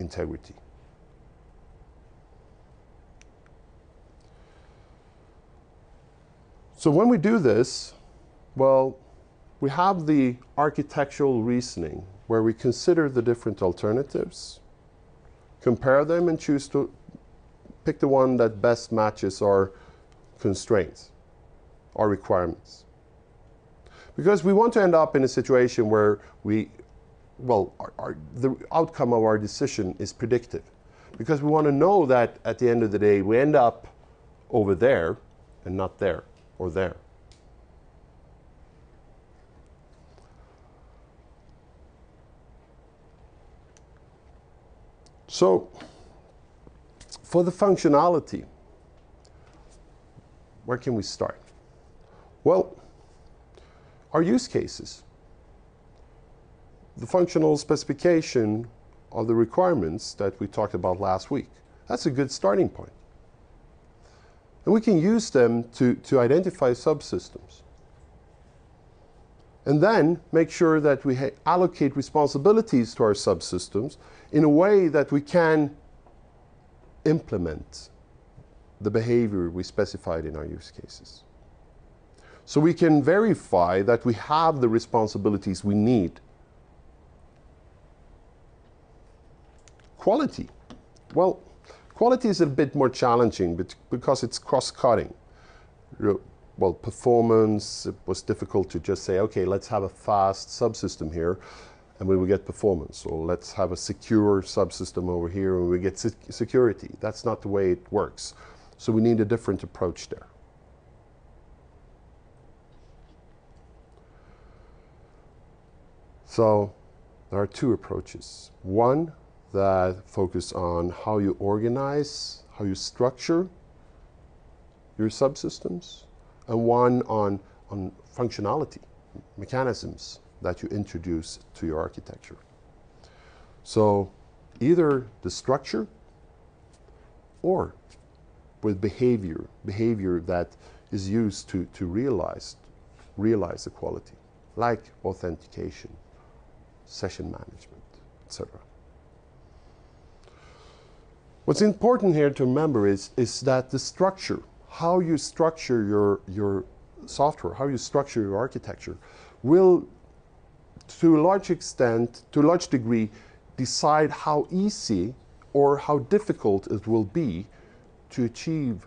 integrity. So when we do this, well, we have the architectural reasoning where we consider the different alternatives, compare them, and choose to pick the one that best matches our constraints, our requirements. Because we want to end up in a situation where we, well, the outcome of our decision is predictive. Because we want to know that at the end of the day, we end up over there and not there or there. So for the functionality, where can we start? Well, our use cases, the functional specification of the requirements that we talked about last week. That's a good starting point. And we can use them to identify subsystems. And then make sure that we allocate responsibilities to our subsystems in a way that we can implement the behavior we specified in our use cases. So we can verify that we have the responsibilities we need. Quality. Well, quality is a bit more challenging because it's cross-cutting. Well, performance, it was difficult to just say, okay, let's have a fast subsystem here, and we will get performance. Or let's have a secure subsystem over here, and we get security. That's not the way it works. So we need a different approach there. So there are two approaches. One that focuses on how you organize, how you structure your subsystems, and one on functionality, mechanisms that you introduce to your architecture. So either the structure or with behavior that is used to realize the quality, like authentication, session management, etc. What's important here to remember is that the structure, how you structure your software, how you structure your architecture, will to a large degree, decide how easy or how difficult it will be to achieve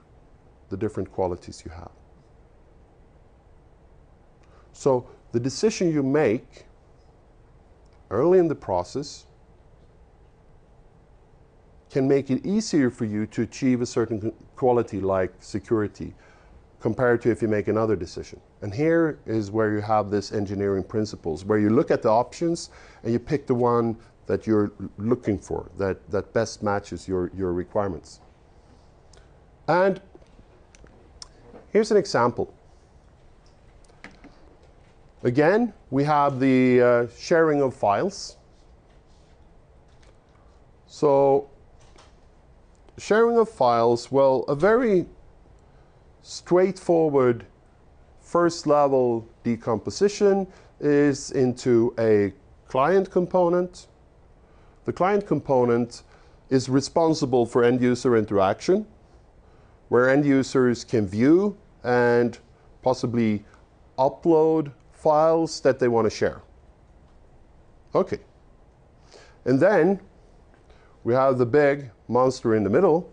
the different qualities you have. So the decision you make early in the process can make it easier for you to achieve a certain quality like security compared to if you make another decision. And here is where you have this engineering principles, where you look at the options and you pick the one that you're looking for, that best matches your requirements. And here's an example. Again, we have the sharing of files. So sharing of files, well, a very straightforward first level decomposition is into a client component. The client component is responsible for end user interaction, where end users can view and possibly upload files that they want to share. Okay. And then we have the big monster in the middle.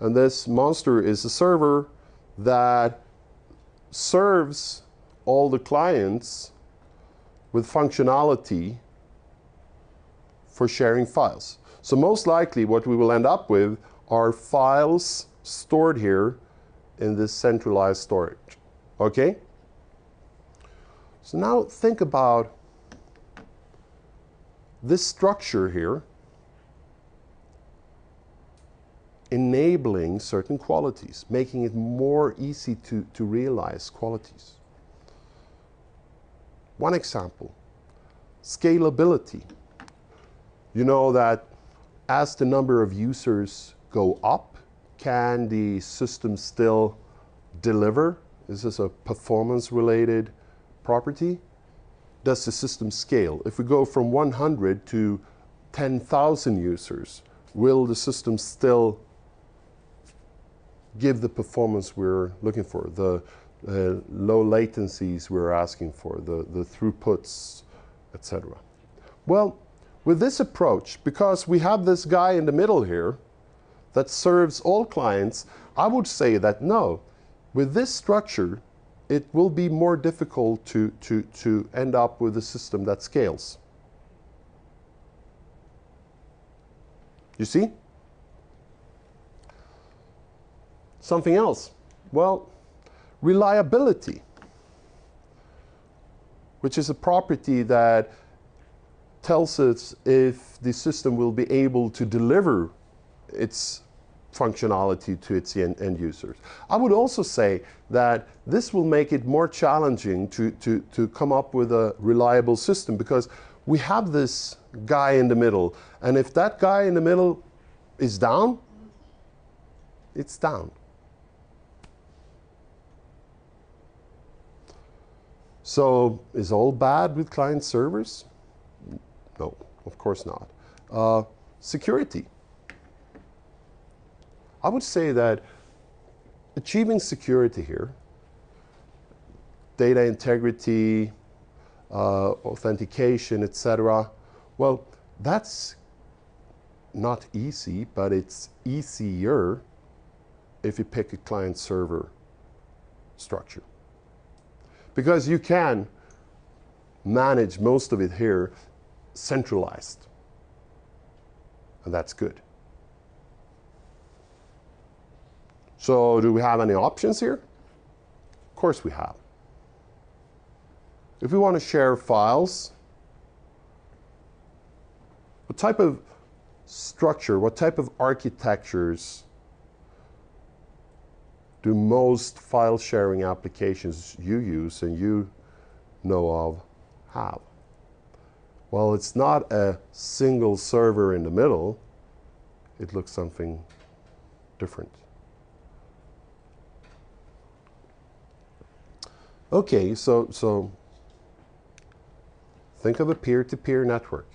And this monster is the server that serves all the clients with functionality for sharing files. So most likely what we will end up with are files stored here in this centralized storage. Okay? So now think about this structure here enabling certain qualities, making it more easy to realize qualities. One example, scalability. You know that as the number of users go up, can the system still deliver? This is a performance-related property. Does the system scale? If we go from 100 to 10,000 users, will the system still give the performance we're looking for, the low latencies we're asking for, the throughputs, etc.? Well, with this approach, because we have this guy in the middle here that serves all clients, I would say that no, with this structure, it will be more difficult to end up with a system that scales. You see? Something else. Well, reliability, which is a property that tells us if the system will be able to deliver its functionality to its end users. I would also say that this will make it more challenging to come up with a reliable system, because we have this guy in the middle, and if that guy in the middle is down, it's down. So is all bad with client servers? No, of course not. Security. I would say that achieving security here, data integrity, authentication, etc., well, that's not easy, but it's easier if you pick a client-server structure. Because you can manage most of it here centralized, and that's good. So do we have any options here? Of course we have. If we want to share files, what type of structure, what type of architectures do most file sharing applications you use and you know of have? Well, it's not a single server in the middle. It looks something different. Okay, so think of a peer-to-peer network.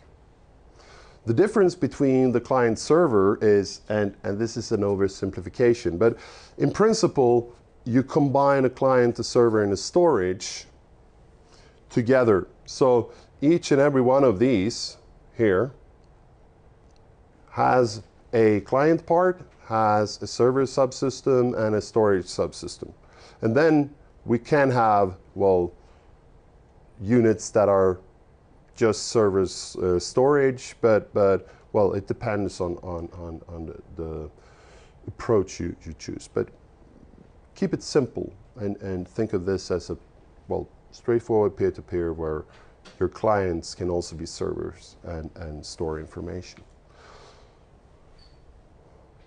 The difference between the client server is, and this is an oversimplification, but in principle, you combine a client, a server, and a storage together. So each and every one of these here has a client part, has a server subsystem, and a storage subsystem. And then we can have, well, units that are just servers storage, but well, it depends on the approach you choose. But keep it simple and think of this as a, well, straightforward peer-to-peer where your clients can also be servers and store information.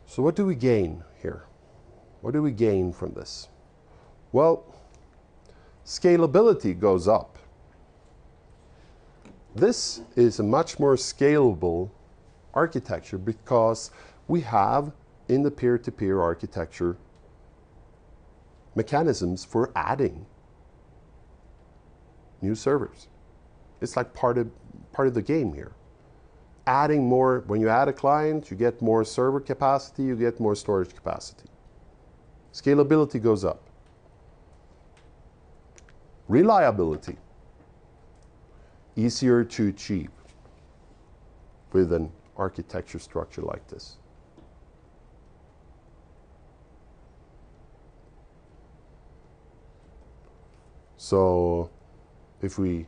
So what do we gain here? What do we gain from this? Well, scalability goes up. This is a much more scalable architecture because we have in the peer-to-peer architecture mechanisms for adding new servers. It's like part of the game here. Adding more, when you add a client, you get more server capacity, you get more storage capacity. Scalability goes up. Reliability. easier to achieve with an architecture structure like this. So if we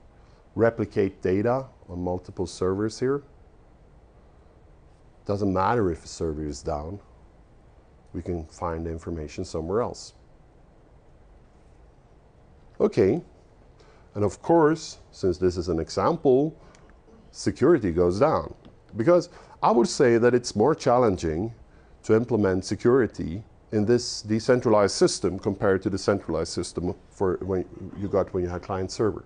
replicate data on multiple servers here, doesn't matter if a server is down, we can find the information somewhere else. Okay, and of course, since this is an example, security goes down. Because I would say that it's more challenging to implement security in this decentralized system compared to the centralized system for when you had client server.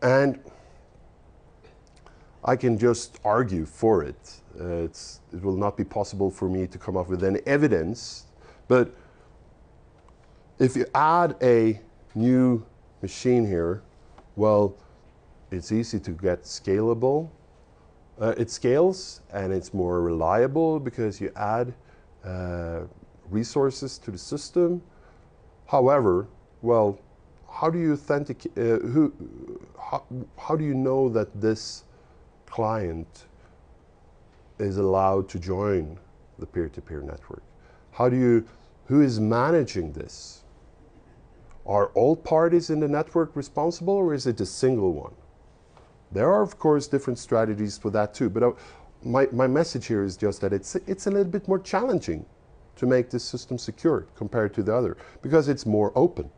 And I can just argue for it. It will not be possible for me to come up with any evidence. But if you add a new machine here, well, it's easy to get scalable. It scales and it's more reliable because you add resources to the system. However, well, how do you authenticate? How do you know that this client is allowed to join the peer-to-peer network? Who is managing this? Are all parties in the network responsible, or is it a single one? There are, of course, different strategies for that too, but my message here is just that it's a little bit more challenging to make this system secure compared to the other, because it's more open.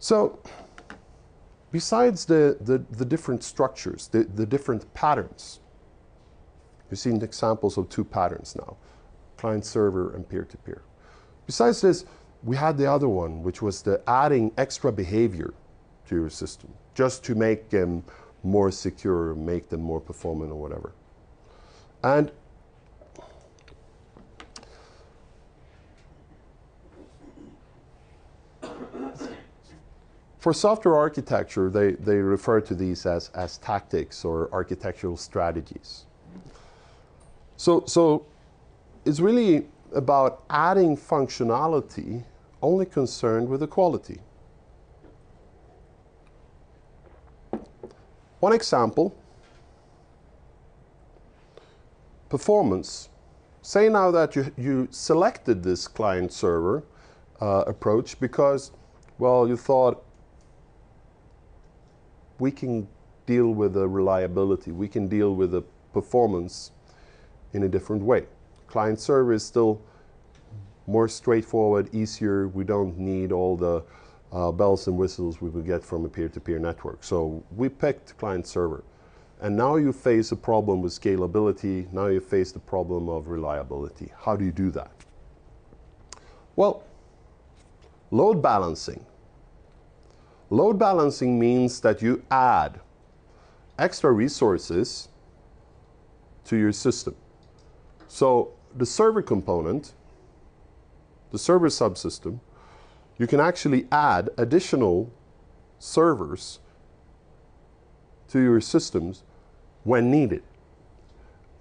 So, besides the different structures, the different patterns, you've seen examples of two patterns now, client-server and peer-to-peer. Besides this, we had the other one, which was the adding extra behavior to your system, just to make them more secure, make them more performant or whatever. And for software architecture, they refer to these as tactics or architectural strategies. So it's really about adding functionality only concerned with the quality. One example, performance. Say now that you selected this client-server approach because, well, you thought we can deal with the reliability, we can deal with the performance in a different way. Client-server is still more straightforward, easier. We don't need all the bells and whistles we would get from a peer-to-peer network. So we picked client-server. And now you face a problem with scalability. Now you face the problem of reliability. How do you do that? Well, load balancing. Load balancing means that you add extra resources to your system. So the server component, the server subsystem, you can actually add additional servers to your systems when needed.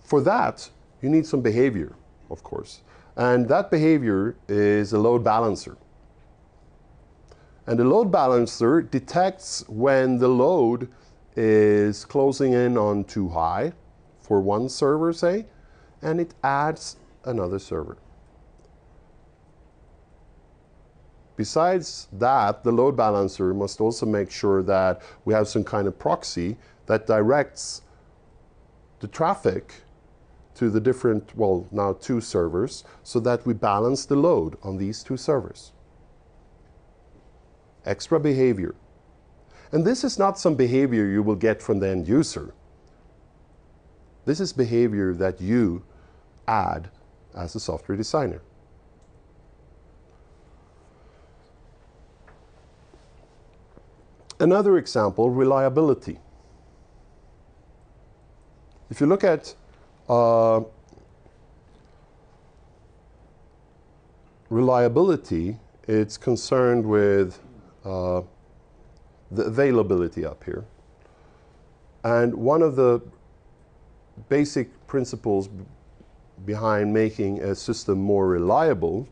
For that, you need some behavior, of course. And that behavior is a load balancer. And the load balancer detects when the load is closing in on too high for one server, say, and it adds another server. Besides that, the load balancer must also make sure that we have some kind of proxy that directs the traffic to the different, well, now two servers, so that we balance the load on these two servers. Extra behavior. And this is not some behavior you will get from the end user. This is behavior that you add as a software designer. Another example, reliability. If you look at reliability, it's concerned with the availability up here. And one of the basic principles behind making a system more reliable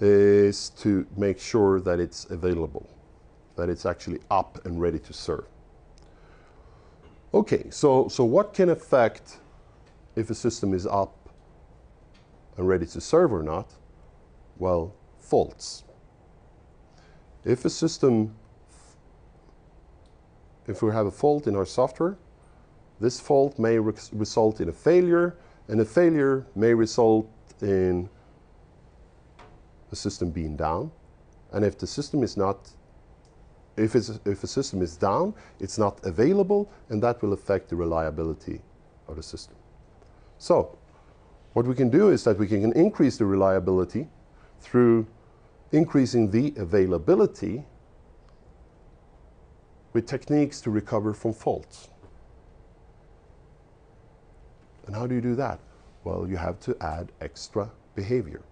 is to make sure that it's available, that it's actually up and ready to serve. Okay, so what can affect if a system is up and ready to serve or not? Well, faults. If we have a fault in our software, this fault may result in a failure, and a failure may result in the system being down. And if the system is not, if a system is down, it's not available, and that will affect the reliability of the system. So what we can do is that we can increase the reliability through increasing the availability with techniques to recover from faults. And how do you do that? Well, you have to add extra behavior.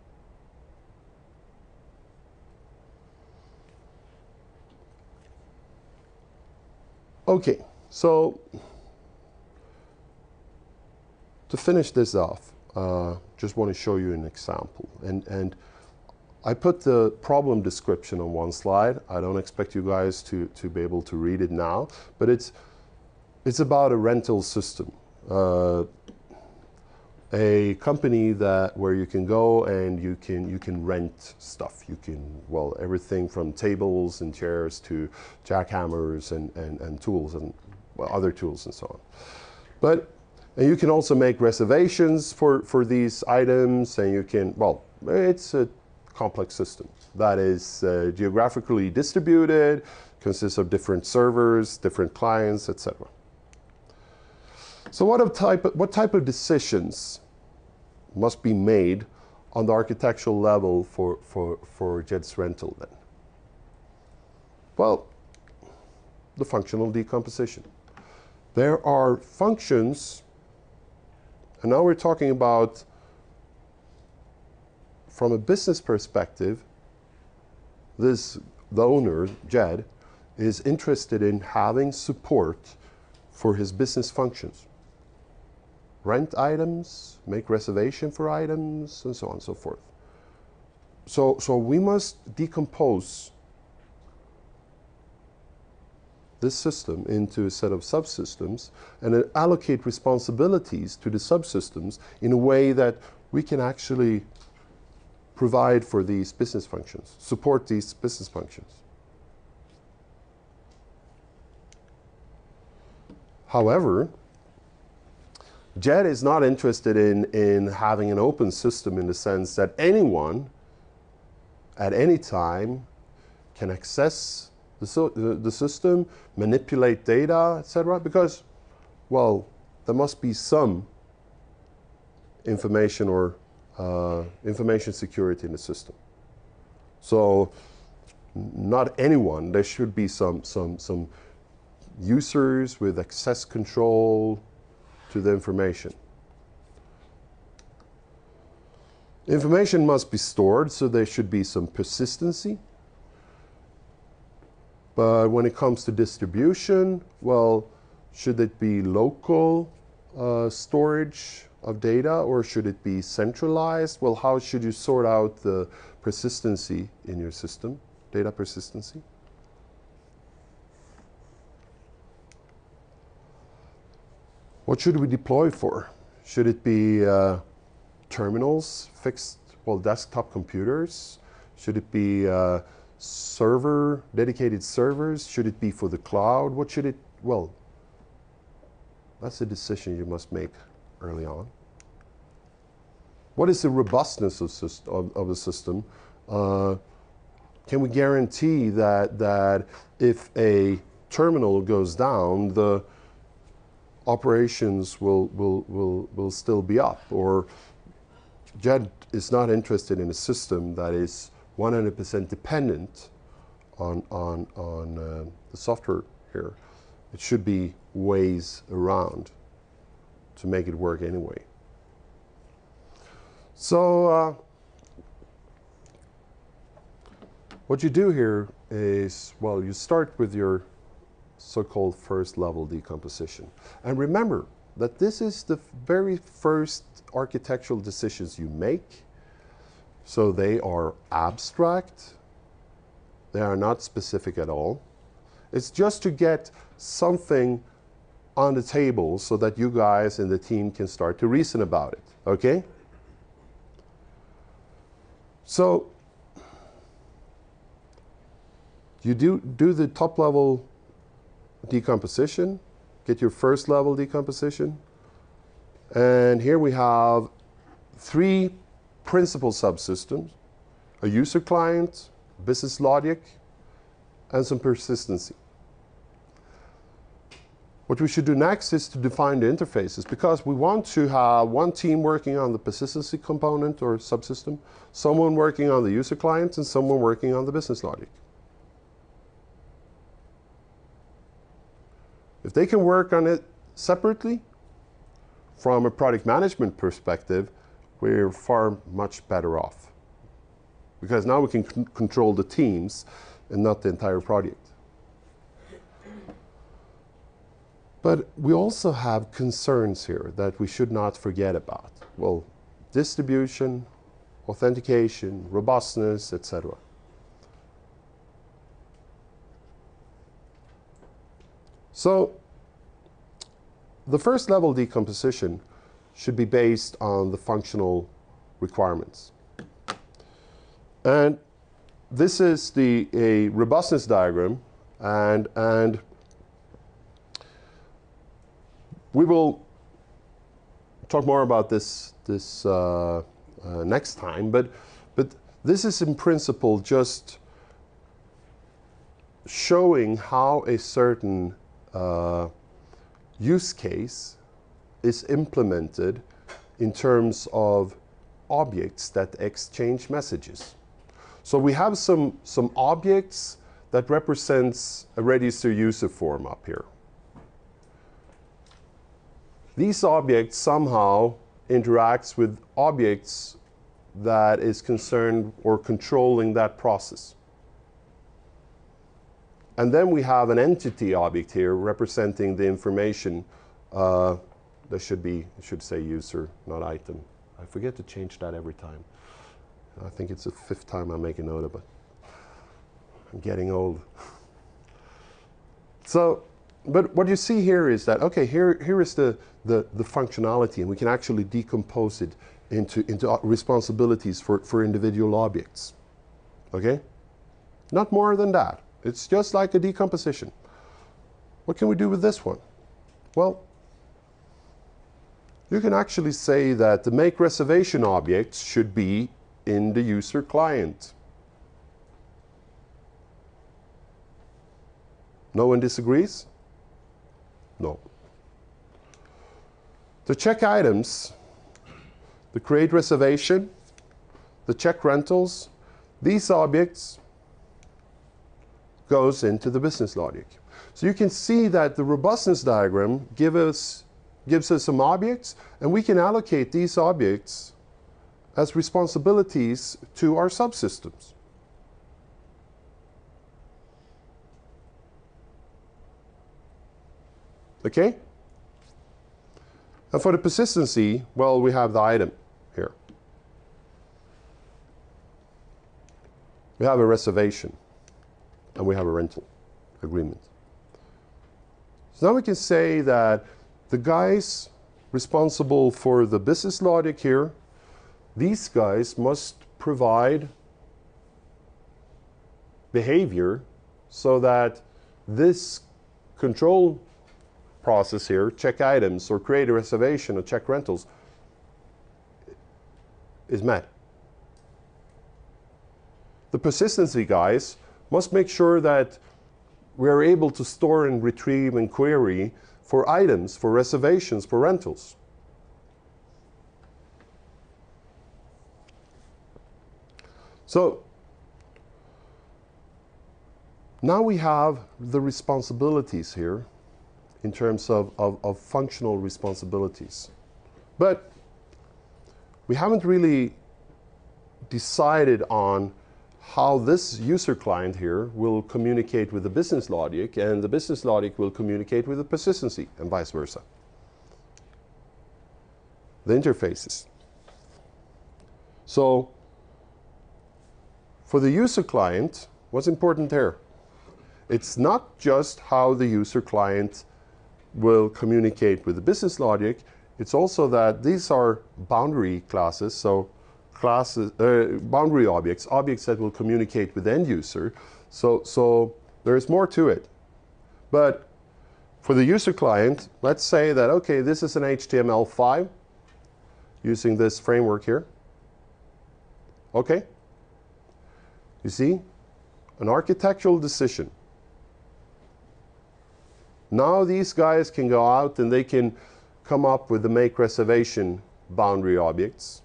Okay, so to finish this off, just want to show you an example. And I put the problem description on one slide. I don't expect you guys to be able to read it now, but it's about a rental system. A company where you can go and you can rent stuff. You can, well, everything from tables and chairs to jackhammers and tools and, well, other tools and so on. And you can also make reservations for these items, and you can, well, it's a complex system that is geographically distributed, consists of different servers, different clients, etc. So what type of decisions must be made on the architectural level for JEDS Rental then? Well, the functional decomposition. There are functions, and now we're talking about, from a business perspective, the owner, JED, is interested in having support for his business functions. Rent items, make reservation for items, and so on and so forth. So we must decompose this system into a set of subsystems and then allocate responsibilities to the subsystems in a way that we can actually provide for these business functions, support these business functions. However, JED is not interested in having an open system in the sense that anyone at any time can access the system, manipulate data, etc., because, well, there must be some information or information security in the system. So not anyone, there should be some users with access control to the information. Information must be stored, so there should be some persistency. But when it comes to distribution, well, should it be local storage of data, or should it be centralized? Well, how should you sort out the persistency in your system, data persistency? What should we deploy for? Should it be terminals, fixed, well, desktop computers? Should it be dedicated servers? Should it be for the cloud? What should it, well, that's a decision you must make early on. What is the robustness of a system? Can we guarantee that if a terminal goes down, the operations will still be up? Or JED is not interested in a system that is 100% dependent on the software here. It should be ways around to make it work anyway. So what you do here is, well, you start with your so-called first level decomposition. And remember that this is the very first architectural decisions you make. So they are abstract. They are not specific at all. It's just to get something on the table so that you guys in the team can start to reason about it, okay? So you do the top level decomposition, get your first level decomposition. And here we have three principal subsystems, a user client, business logic, and some persistency. What we should do next is to define the interfaces, because we want to have one team working on the persistency component or subsystem, someone working on the user client, and someone working on the business logic. If they can work on it separately, from a product management perspective, we're far much better off, because now we can control the teams and not the entire project. But we also have concerns here that we should not forget about. Well, distribution, authentication, robustness, etc. So the first level decomposition should be based on the functional requirements. And this is a robustness diagram, and we will talk more about this next time, but this is in principle just showing how a certain use case is implemented in terms of objects that exchange messages. So we have some objects that represents a register user form up here. These objects somehow interacts with objects that is concerned or controlling that process. And then we have an entity object here representing the information. That should be, it should say user, not item. I forget to change that every time. I think it's the 5th time I make a note of it. I'm getting old. So, but what you see here is that, okay, here is the functionality, and we can actually decompose it into responsibilities for individual objects. Okay? Not more than that. It's just like a decomposition. What can we do with this one? Well, you can actually say that the make reservation objects should be in the user client. No one disagrees? No. The check items, the create reservation, the check rentals, these objects goes into the business logic. So you can see that the robustness diagram gives us some objects, and we can allocate these objects as responsibilities to our subsystems. Okay? And for the persistency, well, we have the item here. We have a reservation, and we have a rental agreement. So now we can say that the guys responsible for the business logic here, these guys must provide behavior so that this control process here, check items or create a reservation or check rentals, is met. The persistency guys must make sure that we're able to store and retrieve and query for items, for reservations, for rentals. So now we have the responsibilities here in terms of functional responsibilities. But we haven't really decided on how this user client here will communicate with the business logic, and the business logic will communicate with the persistency, and vice versa. The interfaces. So For the user client, what's important there? It's not just how the user client will communicate with the business logic. It's also that these are boundary classes, so classes, boundary objects, objects that will communicate with end user. So there is more to it. But for the user client, let's say that, OK, this is an HTML5 using this framework here. OK. You see? An architectural decision. Now these guys can go out and they can come up with the make reservation boundary objects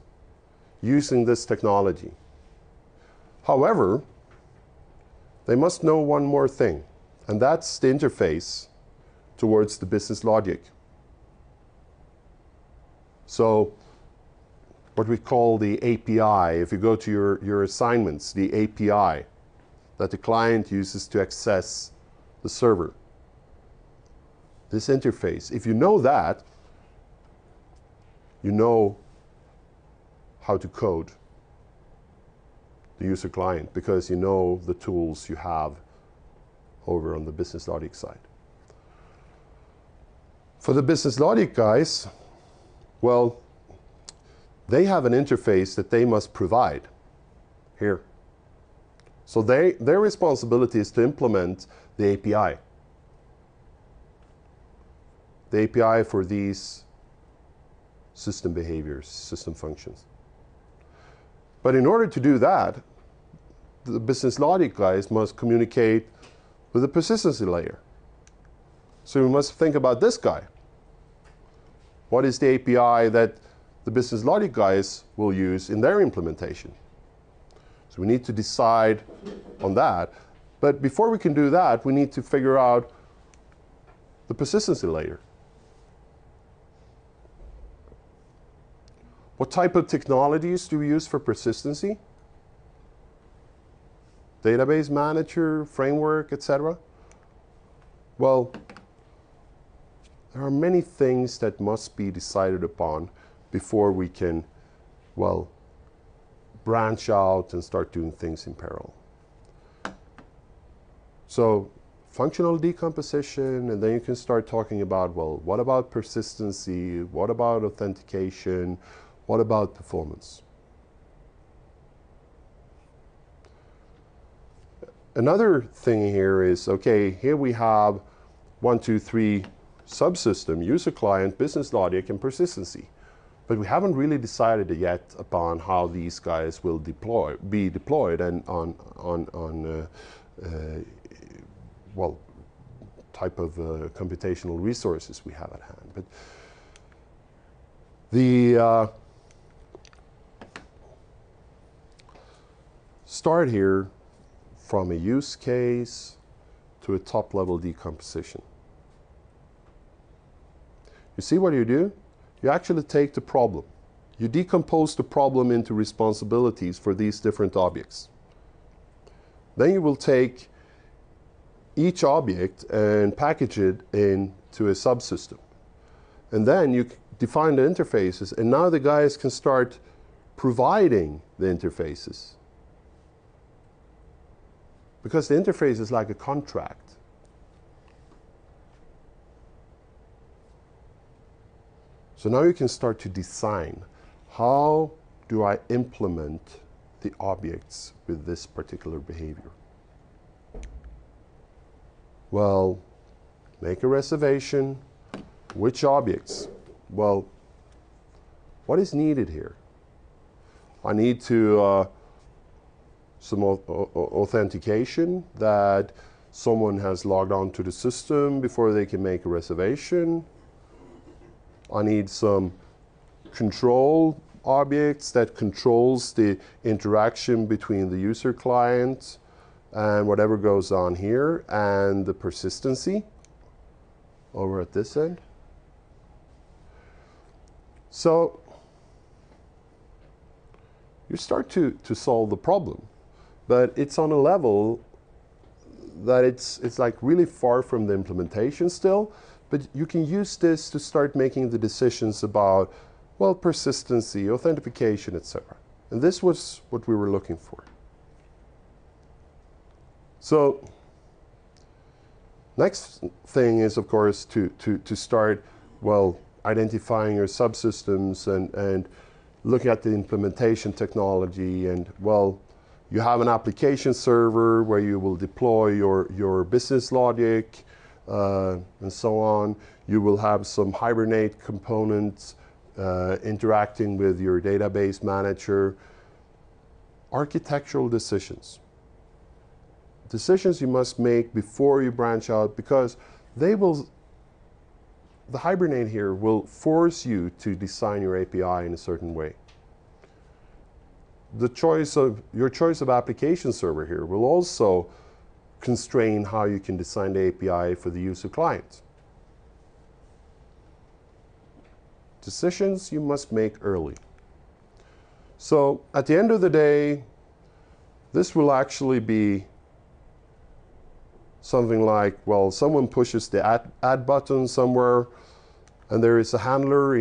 using this technology. However, they must know one more thing, and that's the interface towards the business logic. So what we call the API, if you go to your assignments, the API that the client uses to access the server. This interface, if you know that, you know how to code the user client, because you know the tools you have over on the business logic side. For the business logic guys, well, they have an interface that they must provide here. So their responsibility is to implement the API. The API for these system behaviors, system functions. But in order to do that, the business logic guys must communicate with the persistency layer. So we must think about this guy. What is the API that the business logic guys will use in their implementation? So we need to decide on that. But before we can do that, we need to figure out the persistency layer. What type of technologies do we use for persistency? Database manager, framework, etc. Well, there are many things that must be decided upon before we can, well, branch out and start doing things in parallel. So functional decomposition, and then you can start talking about, well, what about persistency? What about authentication? What about performance? Another thing here is, OK, here we have 1, 2, 3 subsystem, user client, business logic, and persistency. But we haven't really decided yet upon how these guys will be deployed and on type of computational resources we have at hand. But the start here from a use case to a top-level decomposition. You see what you do? You actually take the problem. You decompose the problem into responsibilities for these different objects. Then you will take each object and package it into a subsystem. And then you define the interfaces. And now the guys can start providing the interfaces. Because the interface is like a contract. So now you can start to design, how do I implement the objects with this particular behavior? Well, make a reservation. Which objects? Well, what is needed here? I need to some authentication that someone has logged on to the system before they can make a reservation. I need some control objects that controls the interaction between the user client and whatever goes on here, and the persistency over at this end. So you start to solve the problem, but it's on a level that it's like really far from the implementation still. But you can use this to start making the decisions about, well, persistency, authentication, etc. And this was what we were looking for. So next thing is, of course, to start, well, identifying your subsystems and looking at the implementation technology. And, well, you have an application server where you will deploy your business logic and so on. You will have some Hibernate components interacting with your database manager. Architectural decisions. Decisions you must make before you branch out, because they will, the Hibernate here will force you to design your API in a certain way. The choice of, your choice of application server here will also constrain how you can design the API for the use of clients. Decisions you must make early. So at the end of the day, this will actually be something like, well, someone pushes the add button somewhere, and there is a handler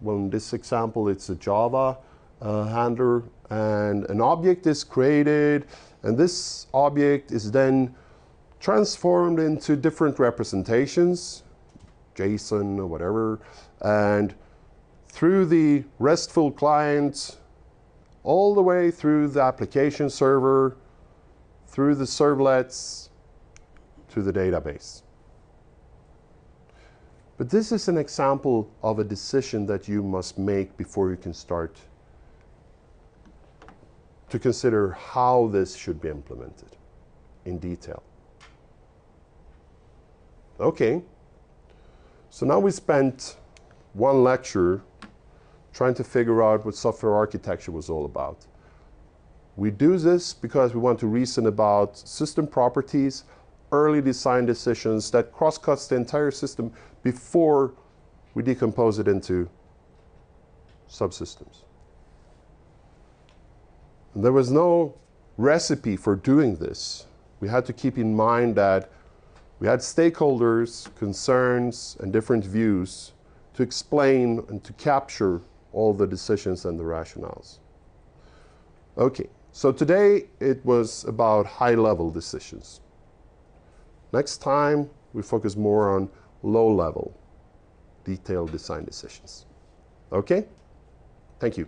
well, in this example, it's a Java handler, and an object is created, and this object is then transformed into different representations, JSON or whatever, and through the RESTful client, all the way through the application server, through the servlets, to the database. But this is an example of a decision that you must make before you can start to consider how this should be implemented in detail. Okay, so now we spent one lecture trying to figure out what software architecture was all about. We do this because we want to reason about system properties, early design decisions that cross-cuts the entire system before we decompose it into subsystems. And there was no recipe for doing this. We had to keep in mind that we had stakeholders, concerns, and different views to explain and to capture all the decisions and the rationales. Okay, so today it was about high-level decisions. Next time, we focus more on low-level, detailed design decisions. Okay? Thank you.